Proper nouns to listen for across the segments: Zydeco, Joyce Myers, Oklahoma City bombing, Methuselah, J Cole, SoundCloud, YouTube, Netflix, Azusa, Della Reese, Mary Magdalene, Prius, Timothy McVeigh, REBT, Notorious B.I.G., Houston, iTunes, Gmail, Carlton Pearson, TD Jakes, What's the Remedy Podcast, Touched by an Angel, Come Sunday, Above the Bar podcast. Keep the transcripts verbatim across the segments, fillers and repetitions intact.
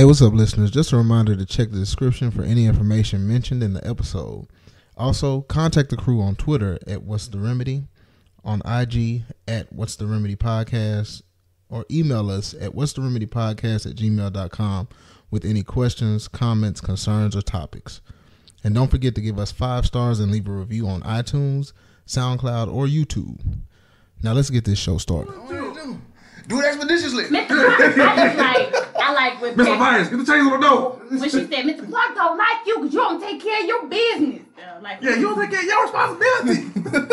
Hey, what's up, listeners? Just a reminder to check the description for any information mentioned in the episode. Also, contact the crew on Twitter at What's the Remedy, on I G at What's the Remedy Podcast, or email us at What's the Remedy Podcast at gmail dot com with any questions, comments, concerns, or topics. And don't forget to give us five stars and leave a review on iTunes, SoundCloud, or YouTube. Now let's get this show started. Do it expeditiously. Mister Clark, I like, I like when Mister Myers, get the change on the door. When she said, Mister Clark don't like you because you don't take care of your business. Uh, like, yeah, you don't take care of your responsibility.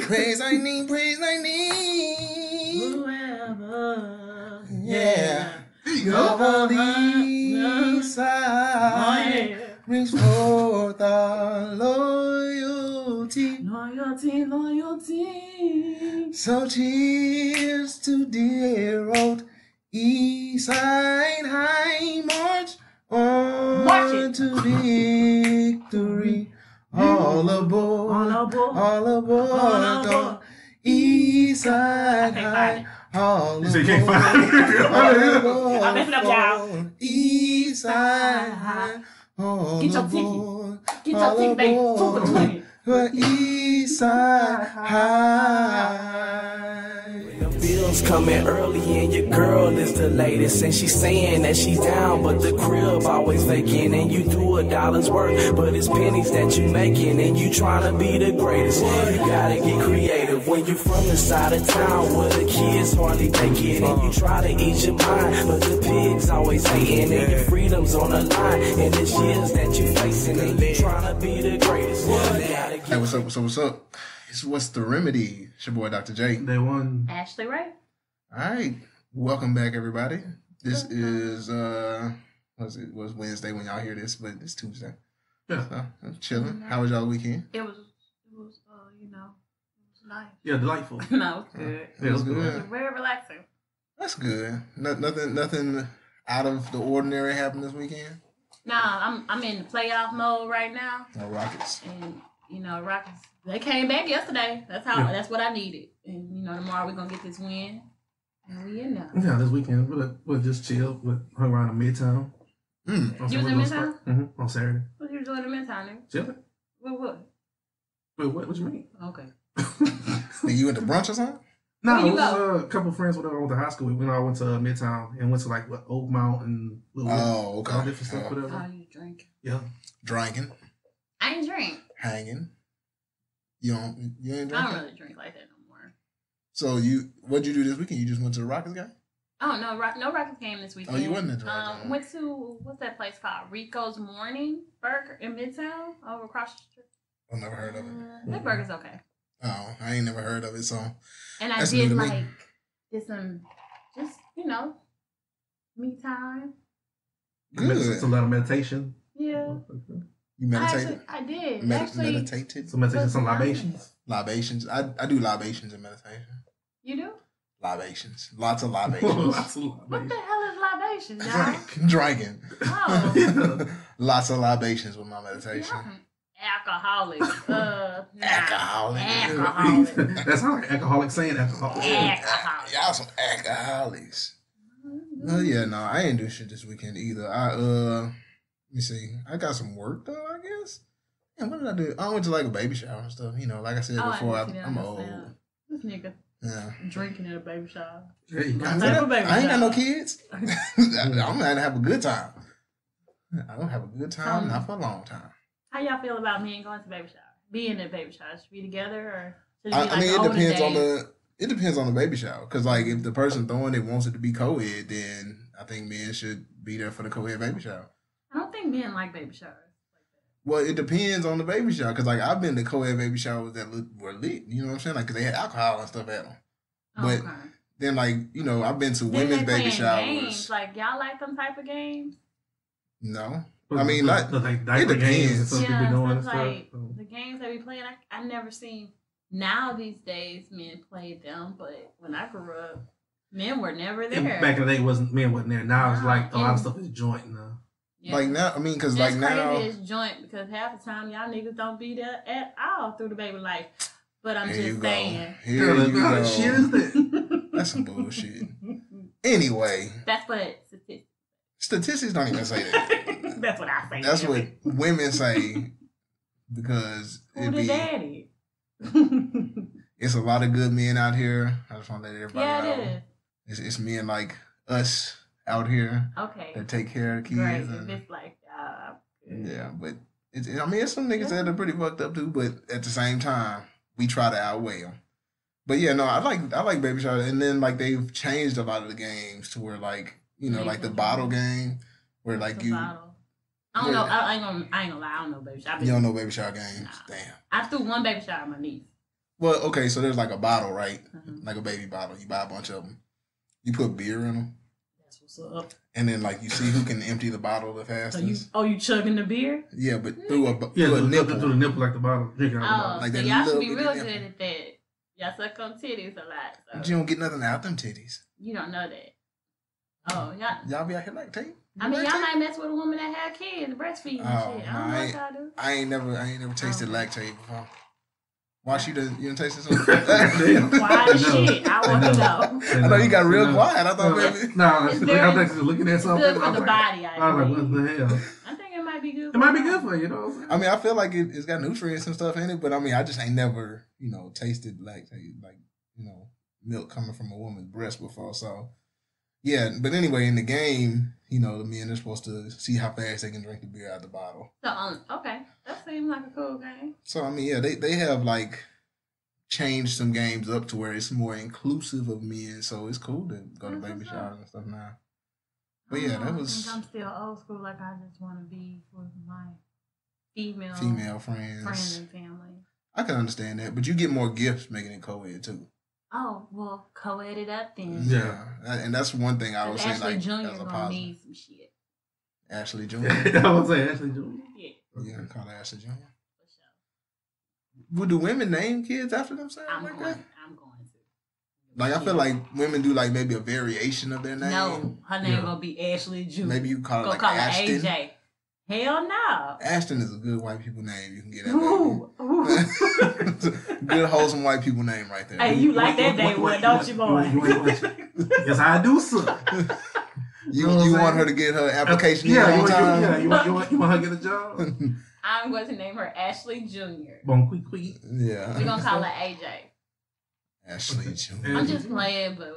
Praise I need, praise I need. Whoever. Yeah. There you go. Over the side brings forth our loyalty. Loyalty, loyalty. So cheers to dear old East Side High March on to victory. All aboard, all aboard, all aboard, all aboard. East Side High, all aboard. You can't find it. I'm messing up, y'all. East Side High, all aboard. Get your ticket. Get your ticket, baby. Two for twenty. For East Side High. Bills coming early and your girl is the latest, and she's saying that she's down, but the crib always vacant, and you do a dollar's worth, but it's pennies that you making, and you trying to be the greatest. You gotta get creative when you from the side of town where the kids hardly take it, and you try to eat your mind, but the pigs always hating, and your freedom's on the line, and it's years that you facing, and you trying to be the greatest. Hey, what's up? What's up? What's up? What's the Remedy? It's your boy Doctor J. Day one. Ashley Ray. All right. Welcome back, everybody. This Welcome. is, uh, was it was Wednesday when y'all hear this, but it's Tuesday. Yeah. So, I'm chilling. How was y'all weekend? It was, it was, uh, you know, it was nice. Yeah, delightful. No, it was good. Uh, it, it was good. good. It was very relaxing. That's good. No, nothing, nothing out of the ordinary happened this weekend? Nah, I'm, I'm in playoff mode right now. No Rockets. And, you know, Rockets. They came back yesterday. That's how. Yeah. That's what I needed. And, you know, tomorrow we're going to get this win. And we in now. Yeah, this weekend. We'll, we'll just chill. We'll hung around in Midtown. Mm. You was in Midtown? Mm-hmm. On Saturday. What you doing in Midtown, nigga? Chilling. What, what? Wait, what? What you mean? Okay. Are you at the brunch or something? No, nah, it was uh, a couple of friends, whatever, I went to high school. We all went to uh, Midtown and went to, like, what, Oak Mountain. Little oh, okay. All different stuff, uh, whatever. Oh, you drink. Yeah. Drinking. I ain't drink. Hanging. You don't, you ain't drinking? I don't really drink like that no more. So you, what'd you do this weekend? You just went to the Rockets game? Oh, no, Rock, no Rockets game this weekend. Oh, you wasn't at the Rockets game. Um, went to, what's that place called? Rico's Morning Burger in Midtown over across the street. I've never heard of it. Uh, that burger's okay. Oh, I ain't never heard of it, so. And I did like, did some, just, you know, me time. Good. It's a lot of meditation. Yeah. You meditated? I, actually, I did. Medi- actually, meditated? Some meditation, some libations? Libations. I, I do libations and meditation. You do? Libations. Lots of libations. Lots of libations. What the hell is libations, y'all? Drink. Drinking. Oh. Yeah. Lots of libations with my meditation. Yeah. Alcoholic. Uh, nah. Alcoholic. Alcoholic. That's not like alcoholic saying alcoholic. Alcoholic. Y'all some alcoholics. Mm-hmm. No, yeah, no, I ain't do shit this weekend either. I, uh... Let me see. I got some work though, I guess. And what did I do? I went to like a baby shower and stuff. You know, like I said oh, before, I I, I'm old. This nigga, yeah, drinking at a baby shower. I, I, got, a baby I ain't shower. got no kids. I'm gonna have a good time. I don't have a good time, um, not for a long time. How y'all feel about me and going to baby shower? Being at baby shower, should we be together or? Should it be I, like I mean, it depends day? on the. It depends on the baby shower, cause like if the person throwing it wants it to be co-ed, then I think men should be there for the co-ed baby shower. I don't think men like baby showers like that. Well, it depends on the baby shower. Because, like, I've been to co-ed baby showers that look, were lit. You know what I'm saying? Like, because they had alcohol and stuff at them. Oh, but okay. Then, like, you know, I've been to then women's baby showers. Games. Like, y'all like them type of games? No. I mean, like, so, like it depends. Games yeah, doing so, like, so. The games that we playing, I, I never seen. Now, these days, men play them. But when I grew up, men were never there. And back in the day, wasn't men wasn't there. Now, it's like a lot of stuff is joint now. Yeah. Like now, I mean, because like now, it's joint because half the time y'all niggas don't be there at all through the baby life. But I'm just saying, here you go. Shit is that? That's some bullshit. Anyway. That's what statistics. Statistics don't even say that. That's what I say. That's what women say because it be daddy. It's a lot of good men out here. I just want to let everybody yeah, know. Yeah, it is. It's, it's men like us out here. Okay. That take care of kids. Right. And, it's like, uh, yeah, but it's, I mean, it's some niggas yeah. that are pretty fucked up too. But at the same time, we try to outweigh them. But yeah, no, I like I like Baby Shark, and then like they've changed a lot of the games to where like you know like the bottle game where like you. Bottle. I don't know. I ain't gonna. I ain't gonna lie. I don't know Baby Shark. You don't know Baby Shark games. Nah. Damn. I threw one Baby Shark at my niece. Well, okay, so there's like a bottle, right? Mm-hmm. Like a baby bottle. You buy a bunch of them. You put beer in them. That's what's up. And then like you see who can empty the bottle the fastest. So you, oh, you chugging the beer? Yeah, but mm-hmm. through a yeah, through a nipple, through the nipple like the bottle. Oh, like so that y'all should be real good at that. Y'all suck on titties a lot. So. But you don't get nothing out them titties. You don't know that. Oh, y'all. Y'all be out here like tape. I mean, y'all might mess with a woman that had kids, breastfeeding oh, and shit. No, I don't know I what y'all do. I ain't never, I ain't never tasted oh. lactate before. Why she doesn't, you done tasted something? Why shit? I want to know. I know you got real quiet. I thought maybe. No, it's very, I'm actually looking at something. Good for the body, I I was like, what the hell? I think it might be good for you. It might be good for you, you know. I mean, I feel like it, it's got nutrients and stuff in it, but I mean, I just ain't never, you know, tasted like, like you know, milk coming from a woman's breast before. So, yeah. But anyway, in the game, you know, the men are supposed to see how fast they can drink the beer out of the bottle. So, um, okay. That seems like a cool game. So, I mean, yeah, they, they have, like, changed some games up to where it's more inclusive of men, so it's cool to go to baby showers and stuff now. But, yeah, that was... I think I'm still old school. Like, I just want to be with my female... Female friends. Friends and family. I can understand that, but you get more gifts making it co-ed, too. Oh, well, co-ed it up then. Yeah, and that's one thing I would say, like, as a positive. Ashley Junior gonna need some shit. Ashley Junior I would say Ashley Junior Yeah. You gonna call her Ashley Junior? For sure. Well, do women name kids after themselves? I'm like going, that? I'm going to. Like, I yeah. feel like women do, like, maybe a variation of their name. No, her name yeah. gonna be Ashley Junior Maybe you call her, like, call Ashton. Her A J. Hell no. Ashton is a good white people name. You can get that. Ooh, ooh. Good wholesome white people name right there. Hey, you like that day one, don't you, boy? Yes, I do, sir. You you, you want her to get her application in yeah, on time? Yeah, you want, you, want, you want her to get a job? I'm going to name her Ashley Junior Bonquiqui. Yeah. We're going to call her A J. Ashley Junior I'm just playing, but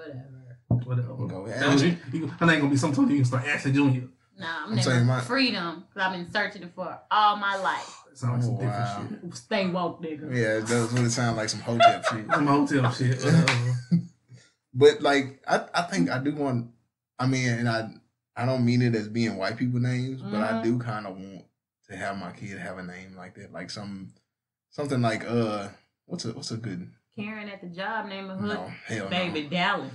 whatever. Whatever. Ashley. Her name going to be something you can start Ashley Junior Nah, I'm, I'm saying my freedom because I've been searching for it all my life. It sounds like some wow. different shit. Stay woke, nigga. Yeah, it does really sound like some hotel shit. Some hotel shit. But like, I, I think I do want. I mean, and I I don't mean it as being white people names, mm-hmm. but I do kind of want to have my kid have a name like that, like some something like uh, what's a what's a good Karen at the job name of hood? No, baby no. Dallas.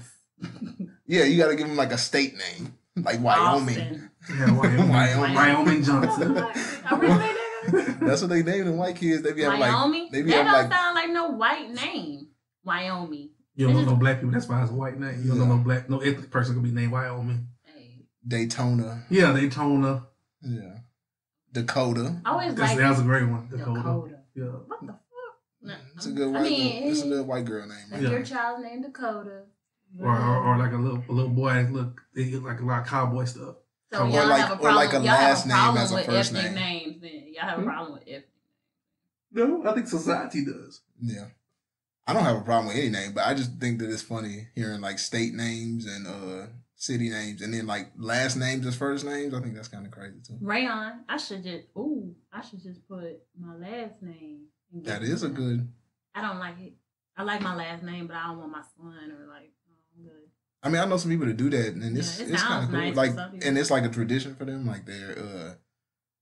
Yeah, you got to give him like a state name. Like Wyoming. Austin. Yeah, Wyoming. Wyoming. Wyoming Johnson. That's what they name them white kids. They be having Wyoming? Like... Wyoming? That don't like, sound like no white name. Wyoming. You don't know no black people. That's why it's a white name. You don't yeah. know no black... No ethnic person could be named Wyoming. Hey. Daytona. Yeah, Daytona. Yeah. Dakota. I always like... That was a great one. Dakota. Dakota. Yeah. What the fuck? No, it's a good white, mean, it's a good white girl name. Right? Yeah. Your child's named Dakota. Or, or or like a little a little boy look they get like a lot of cowboy stuff. So y'all or like have a problem. Or like a y'all last a name as a first name. Names, then y'all have a problem with ethnic names. No, I think society does. Yeah, I don't have a problem with any name, but I just think that it's funny hearing like state names and uh city names, and then like last names as first names. I think that's kind of crazy too. Rayon, I should just ooh, I should just put my last name. That is a good. I don't like it. I like my last name, but I don't want my son or like. I mean, I know some people that do that, and it's yeah, it it's kind of cool. Nice like, and it's like a tradition for them. Like they're uh,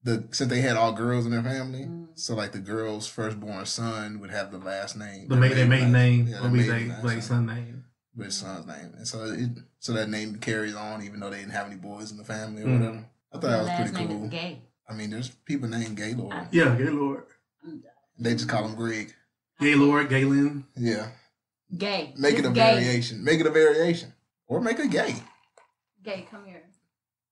the since they had all girls in their family, mm. so like the girl's firstborn son would have the last name, the maiden maiden name, yeah, would be their son name, with yeah. son's name, and so it, so that name carries on, even though they didn't have any boys in the family or mm. whatever. I thought that was pretty name cool. Is gay. I mean, there's people named Gaylord. I, yeah, Gaylord. They just call him Greg. Gaylord, Galen. Yeah. Gay. Make it's it a gay. Variation. Make it a variation. Or make a gay. Gay, come here.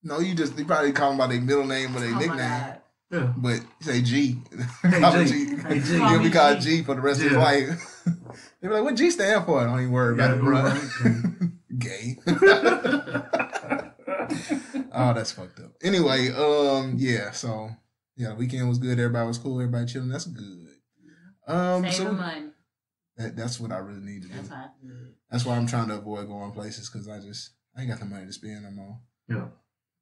No, you just, they probably call them by their middle name or their oh nickname. Yeah. But you say G. Hey, G. G. Hey, G. You'll be called G for the rest yeah. of your life. They'll be like, what G stand for? Don't even worry yeah, about it, bro. Gay. Oh, that's fucked up. Anyway, um, yeah, so yeah, the weekend was good. Everybody was cool. Everybody chilling. That's good. Um, Save so the money. That, that's what I really need to do. That's, I, that's why I'm trying to avoid going places, because I just I ain't got the money to spend no more. Yeah.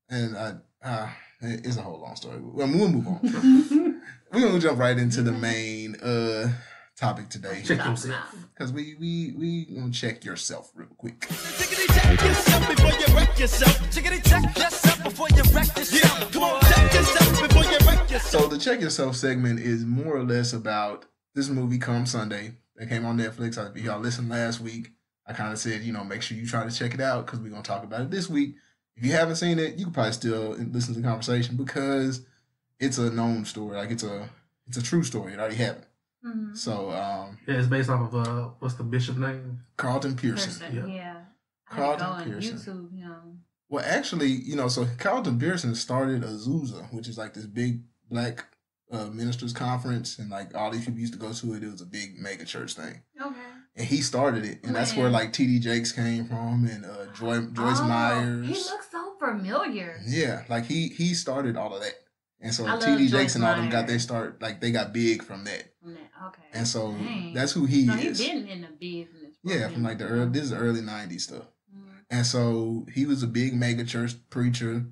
And I, uh, it's a whole long story. We'll move on. We're gonna jump right into the main uh topic today. Check yourself, because we we we gonna check yourself real quick. Check yourself before you wreck yourself. Check yourself before you wreck yourself. Come on, check yourself before you wreck yourself. So the check yourself segment is more or less about this movie, Come Sunday, that came on Netflix. I, y'all listened last week. I kind of said, you know, make sure you try to check it out, because we're gonna talk about it this week. If you haven't seen it, you can probably still listen to the conversation, because it's a known story. Like, it's a it's a true story. It already happened. Mm-hmm. So um, yeah, it's based off of uh, what's the bishop's name? Carlton Pearson. Pearson yeah. yeah. Carlton Pearson. YouTube, you know. Well, actually, you know, so Carlton Pearson started Azusa, which is like this big black uh, ministers conference, and like all these people used to go to it. It was a big mega church thing. Okay. And he started it, and when? That's where like T D Jakes came from, and uh, Joy, Joyce oh, Myers. He looks so familiar. Yeah, like he he started all of that, and so T D Jakes and all them got their start. Like they got big from that. From that, okay. And so Dang. that's who he so is. He's been in the business. Yeah, from like the early, this is early nineties stuff. Mm-hmm. And so he was a big mega church preacher,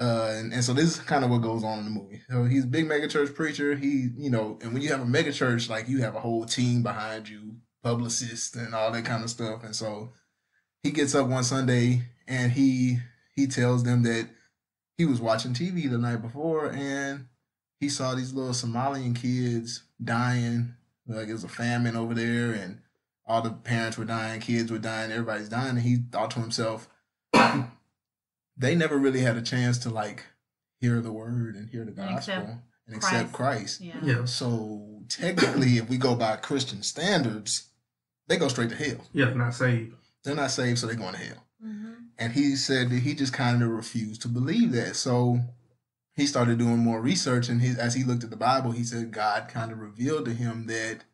uh, and and so this is kind of what goes on in the movie. So he's a big mega church preacher. He, you know, and when you have a mega church, like you have a whole team behind you. Publicist and all that kind of stuff. And so he gets up one Sunday and he he tells them that he was watching T V the night before and he saw these little Somalian kids dying. Like it was a famine over there and all the parents were dying, kids were dying, everybody's dying. And he thought to himself, they never really had a chance to like hear the word and hear the gospel and accept, and accept Christ. Christ. Yeah. Yeah. So technically, if we go by Christian standards, they go straight to hell. Yeah, they're not saved. They're not saved, so they're going to hell. Mm-hmm. And he said that he just kind of refused to believe that. So he started doing more research, and his, as he looked at the Bible, he said God kind of revealed to him that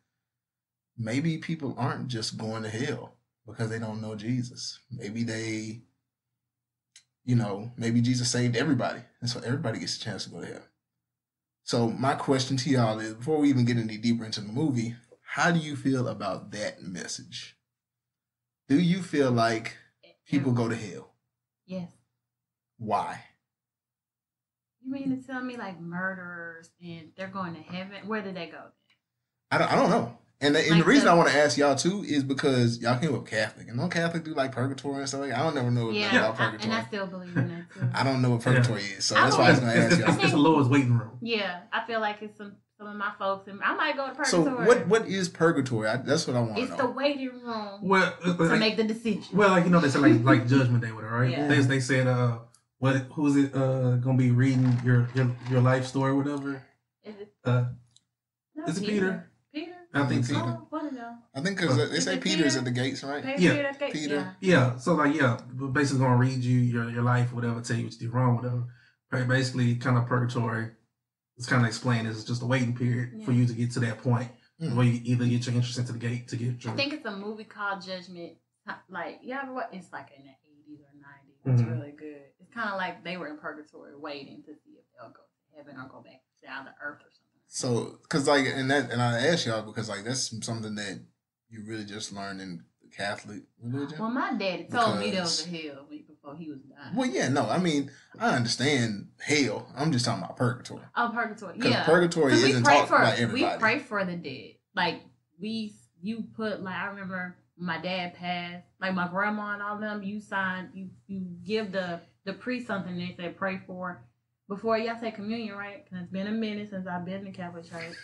maybe people aren't just going to hell because they don't know Jesus. Maybe they, you know, maybe Jesus saved everybody, and so everybody gets a chance to go to hell. So my question to y'all is, before we even get any deeper into the movie, how do you feel about that message? Do you feel like people go to hell? Yes. Why? You mean to tell me like murderers and they're going to heaven? Where did they go? I don't, I don't know. And, they, and like the reason the, I want to ask y'all too is because y'all came up Catholic, and don't Catholic do like purgatory and stuff like that? I don't never know yeah, about I, purgatory. And I still believe in that too. I don't know what purgatory yeah. is, so I that's why I was going to ask y'all. It's the Lord's waiting room. Yeah, I feel like it's some, some of my folks, and I might go to purgatory. So what, what is purgatory? I, that's what I want to know. It's the waiting room well, to like, make the decision. Well, like you know, they said like like Judgment Day with it, right? Yeah. They they said uh, what who's it uh gonna be reading your your, your life story, or whatever? Is it? Uh, no, is it Peter? Peter? I think so. Oh, I don't know. I think because they say Peter's Peter? at the gates, right? Peter, yeah. Peter, Peter. Yeah. yeah. So, like, yeah, basically going to read you your, your life, whatever, tell you what you did wrong, whatever. Right? Basically, kind of purgatory, it's kind of explained as just a waiting period yeah. for you to get to that point mm. where you either get your interest into the gate to get your. I think it's a movie called Judgment. Like, you ever what? It's like in the eighties or nineties. It's mm-hmm. really good. It's kind of like they were in purgatory waiting to see if they'll go to heaven or go back down to earth or something. So, cause like, and that, and I asked y'all because like that's something that you really just learn in Catholic religion. Well, my daddy because, told me there was a hell before he was dying. Well, yeah, no, I mean, I understand hell. I'm just talking about purgatory. Oh, purgatory, yeah. Purgatory isn't talked about everybody. We pray for the dead. Like we, you put like I remember my dad passed. Like my grandma and all them, you sign, you you give the the priest something. They say pray for. Before y'all say communion, right? Because it's been a minute since I've been in the Catholic Church.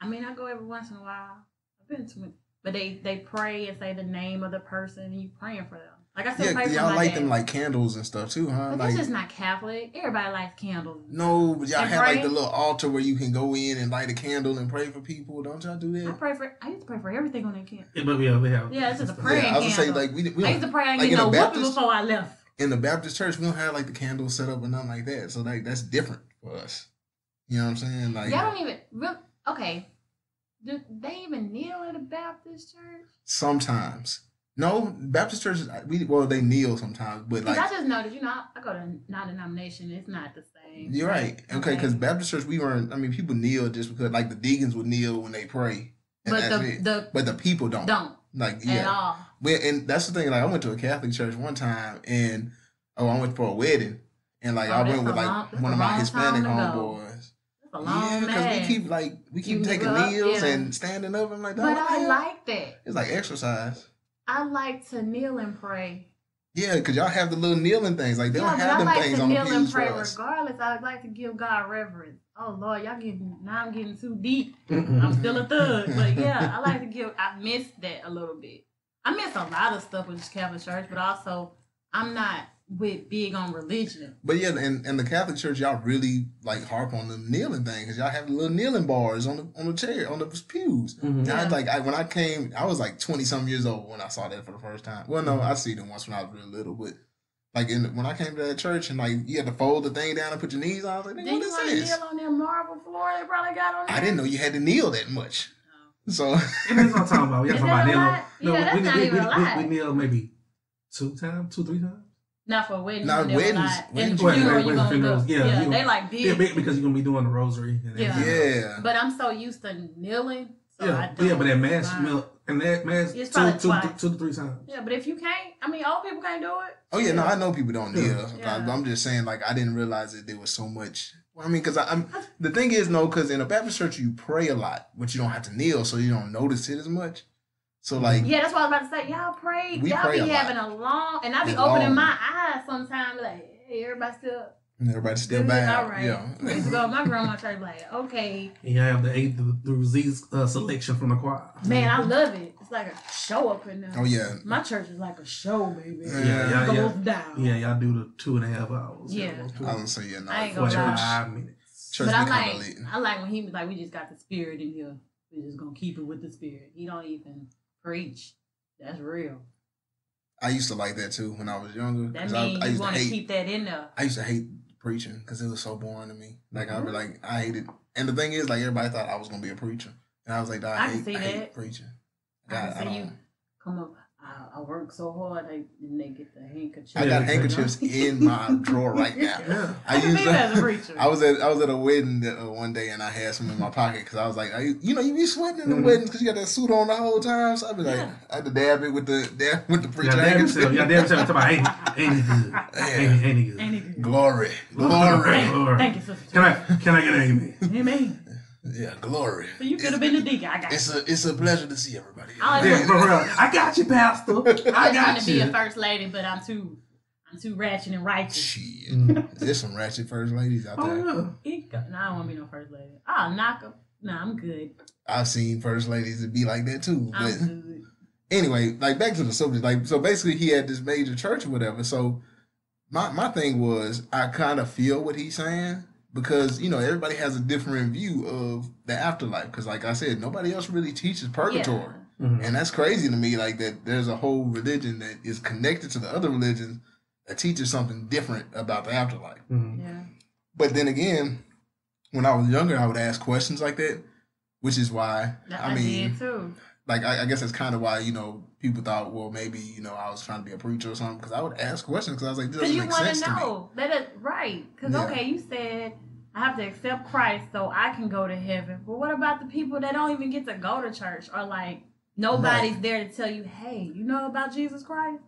I mean, I go every once in a while. I've been to it. But they, they pray and say the name of the person, and you praying for them. Like I said, yeah, pray for y'all like dad. Them like candles and stuff too, huh? But like, that's just not Catholic. Everybody likes candles. No, but y'all and have pray. Like the little altar where you can go in and light a candle and pray for people. Don't y'all do that? I pray for. I used to pray for everything on that candle. Yeah, but we have, we have. Yeah, it's just a praying yeah, I was candle. Say, like, we, we I used to pray I didn't get no whooping before I left. In the Baptist church, we don't have, like, the candles set up or nothing like that. So, like, that's different for us. You know what I'm saying? Like, y'all don't even... Real, okay. Do they even kneel at a Baptist church? Sometimes. No, Baptist churches, we well, they kneel sometimes, but like I just noticed, you know, I go to non-denomination, it's not the same. You're right, okay, because okay. Baptist church, we weren't. I mean, people kneel just because, like, the deacons would kneel when they pray, but the, the but the people don't don't like yeah. at all. Well, and that's the thing. Like, I went to a Catholic church one time, and oh, I went for a wedding, and like oh, I went with like long, one of my Hispanic homeboys. Yeah, because we keep like we keep you taking kneels yeah. and standing up. I'm like, but like, I like that. It's like exercise. I like to kneel and pray. Yeah, because y'all have the little kneeling things. Like, they yeah, don't have I them like things on the pews. I like to kneel and pray regardless. I like to give God reverence. Oh, Lord, y'all getting, now I'm getting too deep. I'm still a thug. But yeah, I like to give, I miss that a little bit. I miss a lot of stuff with Catholic Church, but also I'm not with big on religion. But yeah, and, and the Catholic Church, y'all really like harp on the kneeling thing, because y'all have the little kneeling bars on the on the chair, on the pews. Mm-hmm. Yeah. I like I, when I came, I was like twenty some years old when I saw that for the first time. Well, no, I seen them once when I was real little, but like in the, when I came to that church and like you had to fold the thing down and put your knees on, I was like, what is this? Did you kneel on their marble floor they probably got on there? I didn't know you had to kneel that much. No. So and that's what I'm talking about. We got somebody kneeling. No, yeah, that's we, not we, even we, a lot. We, we kneel maybe two times, two three times. Not for weddings. Not weddings. And funerals. Yeah, yeah, they like big. Yeah, big because you're gonna be doing the rosary. And yeah. yeah. But I'm so used to kneeling. So yeah. I don't yeah, but that mass, and that mass, it's two, two, two, two to three times. Yeah, but if you can't, I mean, old people can't do it. Oh yeah, yeah. no, I know people don't kneel. Yeah. Yeah. But I'm just saying, like, I didn't realize that there was so much. Well, I mean, because I'm the thing is, no, because in a Baptist church you pray a lot, but you don't have to kneel, so you don't notice it as much. So like yeah, that's what I was about to say. Y'all pray. We y'all pray be a having lot. a long, and I be it's opening long. my eyes sometimes. Like, hey, everybody still. And everybody still bad. All right. Yeah. I used to go to my grandma's church. Like, okay. And y'all have the eighth through Z uh, selection from the choir. Man, I love it. It's like a show up in there. Oh yeah. My church is like a show, baby. Yeah, yeah, yeah. Goes down. Yeah, y'all do the two and a half hours. Yeah. yeah. I don't say yeah. No, I ain't gonna lie. minutes. Church but I like. Late. I like when he was like, we just got the spirit in here. We're just gonna keep it with the spirit. He don't even. Preach. That's real. I used to like that too when I was younger. That means I, I you want to hate, keep that in there. I used to hate preaching because it was so boring to me. Like, mm-hmm. I'd be like, I hated. And the thing is, like, everybody thought I was going to be a preacher. And I was like, I, I hate, I hate preaching. God, I can see I don't, you come up. I, I work so hard, I, and they get the handkerchiefs. I got handkerchiefs in my drawer right now. Yeah. I, I used to, as a preacher. I was at I was at a wedding that, uh, one day, and I had some in my pocket because I was like, I, you know, you be sweating in the mm-hmm. weddings because you got that suit on the whole time. So I be like, yeah. I had to dab it with the dab with the preacher handkerchief. Y'all dab yourself and talk about ain't it good, ain't it good, glory, glory. Thank you, sister. Can I can I get an amen? Amen. Yeah, glory. So you could have been a deacon. I got it's you. A, it's a pleasure to see everybody. I, yeah, for real. I got you, Pastor. I, I got you. I was trying to be a first lady, but I'm too I'm too ratchet and righteous. Shit. Mm. There's some ratchet first ladies out oh, there. No. It, no, I don't want to be no first lady. I'll knock them. No, I'm good. I've seen first ladies that be like that, too. But I'm good. Anyway, like, back to the subject. Like, so basically, he had this major church or whatever. So my, my thing was, I kind of feel what he's saying. Because, you know, everybody has a different view of the afterlife. Because, like I said, nobody else really teaches purgatory. Yeah. Mm-hmm. And that's crazy to me, like, that there's a whole religion that is connected to the other religions that teaches something different about the afterlife. Mm-hmm. Yeah. But then again, when I was younger, I would ask questions like that, which is why, that I mean, did too. like, I, I guess that's kind of why, you know, people thought, well, maybe, you know, I was trying to be a preacher or something. Because I would ask questions because I was like, this doesn't make sense to me. Because you want to know. That is right. Because, yeah. okay, you said... I have to accept Christ so I can go to heaven. But what about the people that don't even get to go to church? Or like nobody's right. there to tell you, hey, you know about Jesus Christ?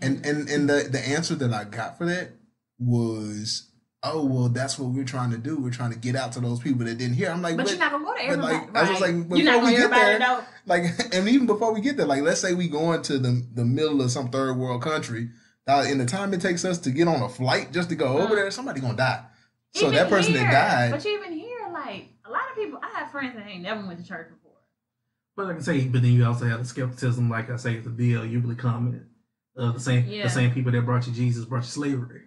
And and, and the, the answer that I got for that was, oh, well, that's what we're trying to do. We're trying to get out to those people that didn't hear. I'm like, but, but you're not going to go to everybody. Like, right? I was like, before you're not we get there, know. Like, and even before we get there, like, let's say we going to the, the middle of some third world country. Now, in the time it takes us to get on a flight just to go uh-huh. over there, somebody's going to die. So even that person here, that died. But you even hear, like, a lot of people, I have friends that ain't never went to church before. But I can say, but then you also have the skepticism, like I say, the deal usually commented. Uh, the same yeah. the same people that brought you Jesus brought you slavery.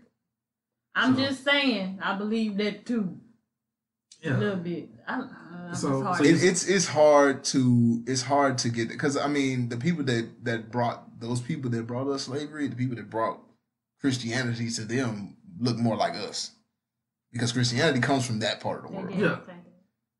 I'm so. just saying, I believe that too. Yeah. A little bit. I don't know. So, hard so it's, it's it's hard to it's hard to get because I mean the people that, that brought those people that brought us slavery, the people that brought Christianity to them look more like us. Because Christianity comes from that part of the world. Yeah.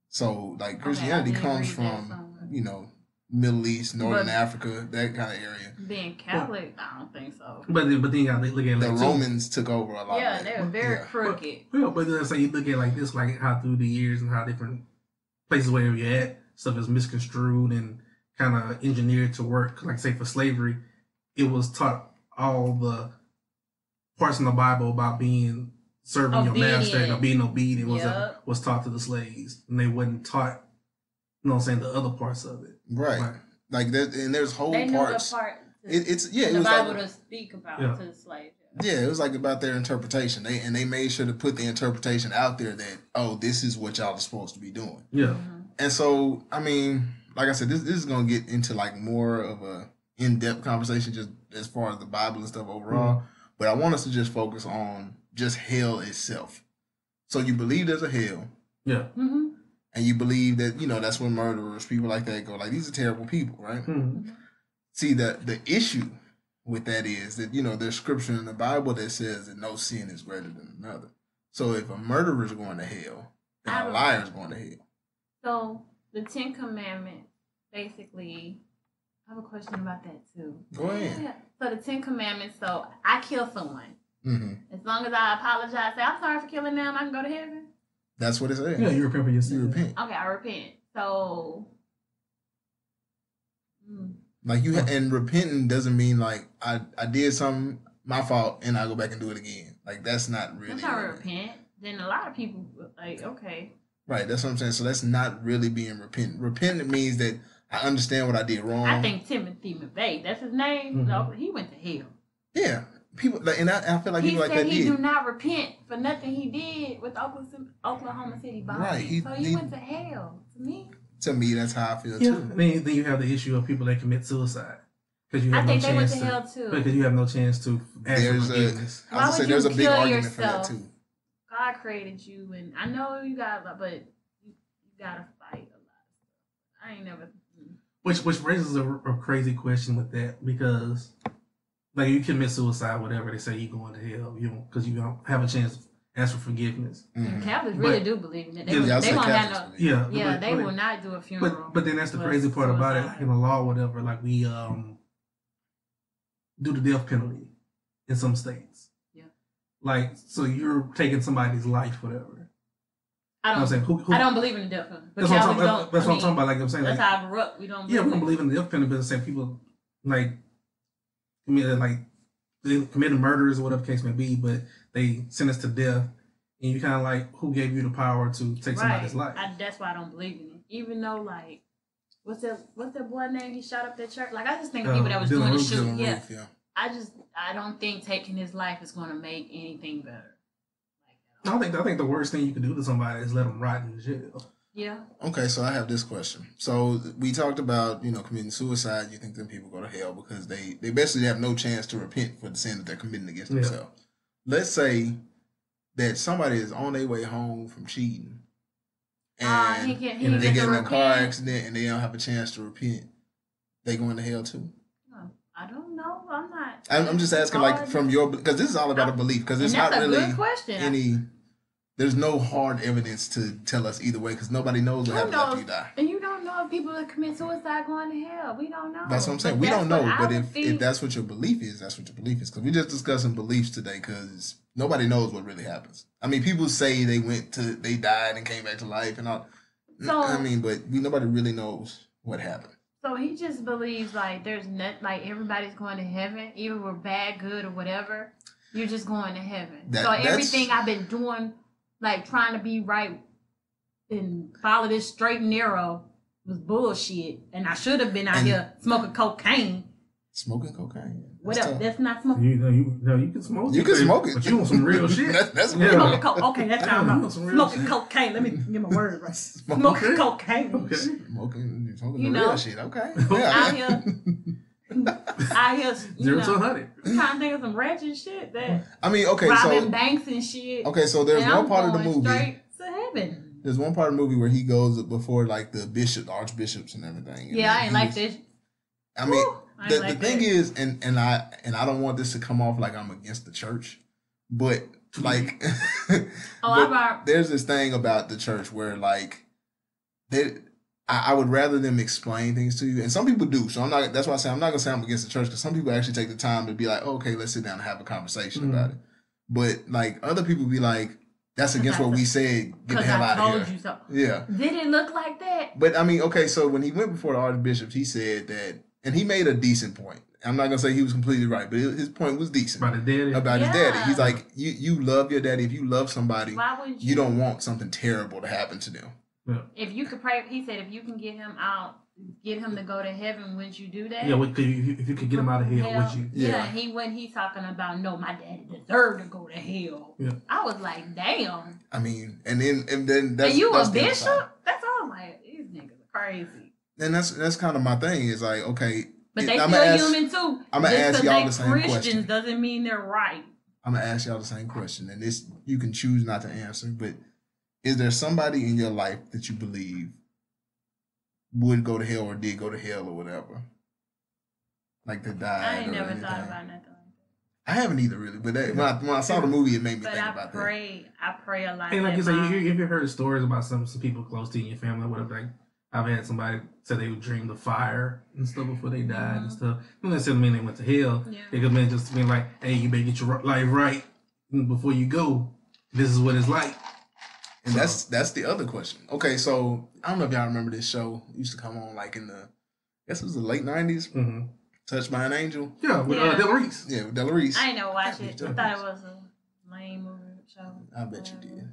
So, like, Christianity okay, comes from, you know, Middle East, Northern but, Africa, that kind of area. Being Catholic, well, I don't think so. But then, but then you gotta look at it like the Romans too. Took over a lot. Yeah, they were very yeah. crooked. But, well, but then so you look at it like this, like how through the years and how different places where you're at, stuff is misconstrued and kind of engineered to work. Like say for slavery, it was taught all the parts in the Bible about being serving obedient. Your master and being obedient was yep. uh, was taught to the slaves, and they wasn't taught. You know what I'm saying? The other parts of it. Right. Like, like there, and there's whole they parts. Knew the part to, it, it's, yeah, it the was Bible like, to speak about yeah. to the slaves. Yeah, it was like about their interpretation. They And they made sure to put the interpretation out there that, oh, this is what y'all are supposed to be doing. Yeah. Mm-hmm. And so, I mean, like I said, this, this is going to get into like more of a in-depth conversation just as far as the Bible and stuff overall. Mm-hmm. But I want us to just focus on just hell itself. So you believe there's a hell. Yeah. Mm-hmm. And you believe that, you know, that's where murderers, people like that go. Like, these are terrible people, right? Mm-hmm. See, the, the issue with that is that, you know, there's scripture in the Bible that says that no sin is greater than another. So if a murderer is going to hell, then I a liar is going to hell. So the Ten Commandments, basically, I have a question about that, too. Go ahead. Yeah. So the Ten Commandments, so I kill someone. Mm-hmm. As long as I apologize, say, I'm sorry for killing them, I can go to heaven. That's what it says. Yeah, you repent for your sin. You repent. Okay, I repent. So, mm. like you ha- and repenting doesn't mean like I, I did something my fault and I go back and do it again. Like that's not really. That's not repent. Then a lot of people like okay. Right, that's what I'm saying. So that's not really being repentant. Repentant means that I understand what I did wrong. I think Timothy McVeigh, that's his name. Mm-hmm. No, he went to hell. Yeah. People like, and I, I feel like he people like that he did. He do not repent for nothing he did with Oklahoma City bombing. Right, he, so he, he went to hell. To me, to me, that's how I feel yeah. too. I mean, then you have the issue of people that commit suicide because you have I no think chance they went to, to hell too. Because you have no chance to. There's a, I would say there's a big argument yourself? For that too. God created you, and I know you got, but you, you gotta fight a lot. I ain't never. Mm. Which which raises a, a crazy question with that because. Like, you commit suicide, whatever, they say you're going to hell, you know, because you don't have a chance to ask for forgiveness. Mm-hmm. Catholics but, really do believe in it. They, yeah, they, they not no, yeah, yeah but, they but, will not do a funeral. But, but then that's the crazy part suicide. About it. Like, in the law, whatever, like, we um do the death penalty in some states. Yeah. Like, so you're taking somebody's life, whatever. I don't, you know saying? Who, who, I don't believe in the death penalty. But that's what I'm talking, that's, that's I mean, what I'm talking about. Like, I'm saying, that's like, how I grew up. We don't believe Yeah, we don't believe in the death penalty, but the same people, like, committed like they committed murders or whatever case may be, but they sentenced to death, and you kind of like, who gave you the power to take right. somebody's life? I, that's why I don't believe in it. Even though like, what's that? What's that boy name? He shot up that church. Like I just think uh, people that was doing the shooting. Yeah. yeah, I just I don't think taking his life is going to make anything better. Like, I don't think I think the worst thing you can do to somebody is let them rot in jail. Yeah. Okay, so I have this question. So we talked about, you know, committing suicide. You think them people go to hell because they, they basically have no chance to repent for the sin that they're committing against yeah. themselves. Let's say that somebody is on their way home from cheating and uh, he can, he they get in a car accident and they don't have a chance to repent. They going to hell too? No, I don't know. I'm not. I'm, I'm just asking like from your, because this is all about I, a belief because it's not really any... There's no hard evidence to tell us either way because nobody knows what happens after you die. And you don't know if people that commit suicide going to hell. We don't know. That's what I'm saying. But we don't know. But if, if that's what your belief is, that's what your belief is. Because we're just discussing beliefs today because nobody knows what really happens. I mean, people say they went to, they died and came back to life and all. So, I mean, but we, nobody really knows what happened. So he just believes like there's not, like everybody's going to heaven, even we're bad, good, or whatever. You're just going to heaven. That, so everything I've been doing. Like, trying to be right and follow this straight and narrow was bullshit. And I should have been out and here smoking cocaine. Smoking cocaine. What that's else? Tough. That's not smoking. You know, you, no, you can smoke it. You can baby, smoke it. But you want some real shit. That's, that's real. Smoking coke. Okay, that's how I'm about. Smoking shit. Cocaine. Let me get my word right. Smoking, smoking cocaine. Okay. Smoking, smoking you the know, real shit. Okay. Yeah. Out here. I hear zero to a hundred. Kind of think of some ratchet shit that. I mean, okay, Robin so Banks and shit. Okay, so there's one I'm part of the movie. Straight to heaven. There's one part of the movie where he goes before like the bishop, the archbishops, and everything. And yeah, I ain't like was, this. I mean, Woo, I the, like the thing that. Is, and and I and I don't want this to come off like I'm against the church, but like, oh, but there's this thing about the church where like they. I, I would rather them explain things to you. And some people do. So I'm not, that's why I say I'm not going to say I'm against the church, because some people actually take the time to be like, oh, okay, let's sit down and have a conversation mm-hmm. about it. But like other people be like, that's against what we said. Get the hell I out of here. You so. Yeah. Did it look like that? But I mean, okay, so when he went before the archbishop, he said that, and he made a decent point. I'm not going to say he was completely right, but his point was decent. About his daddy. About yeah. his daddy. He's like, you you love your daddy. If you love somebody, Why would you? you don't want something terrible to happen to them. Yeah. If you could pray, he said, if you can get him out, get him to go to heaven, would you do that? Yeah, well, if, you, if you could get him out of hell, hell would you? Yeah, yeah he when he's talking about, no, my daddy deserved to go to hell. Yeah. I was like, damn. I mean, and then and then that's... Are you that's a bishop? That's all I'm like, these niggas are crazy. And that's, that's kind of my thing is like, okay... But they I'm still human too. I'm gonna ask y'all the same Christians question. Doesn't mean they're right. I'm gonna ask y'all the same question, and this you can choose not to answer. But is there somebody in your life that you believe would go to hell or did go to hell or whatever, like that died? I ain't or never anything? Thought about nothing. I haven't either, really. But that, when, I, when I saw the movie, it made me but think I about pray, that. I pray a lot. And like you say, you hear, if you heard stories about some some people close to you, your family, whatever. Like, I've had somebody say they would dream the fire and stuff before they died mm-hmm. and stuff. And that doesn't mean they went to hell. Yeah. It could mean just being like, hey, you better get your life right before you go. This is what it's like. And so. that's that's the other question. Okay, so I don't know if y'all remember this show. It used to come on like in the, I guess it was the late nineties. Mm-hmm. Touched by an Angel. Yeah, with yeah. Uh, Della Reese. Yeah, with Della Reese. I didn't know watch it. I thought it was a lame show. I bet um, you did.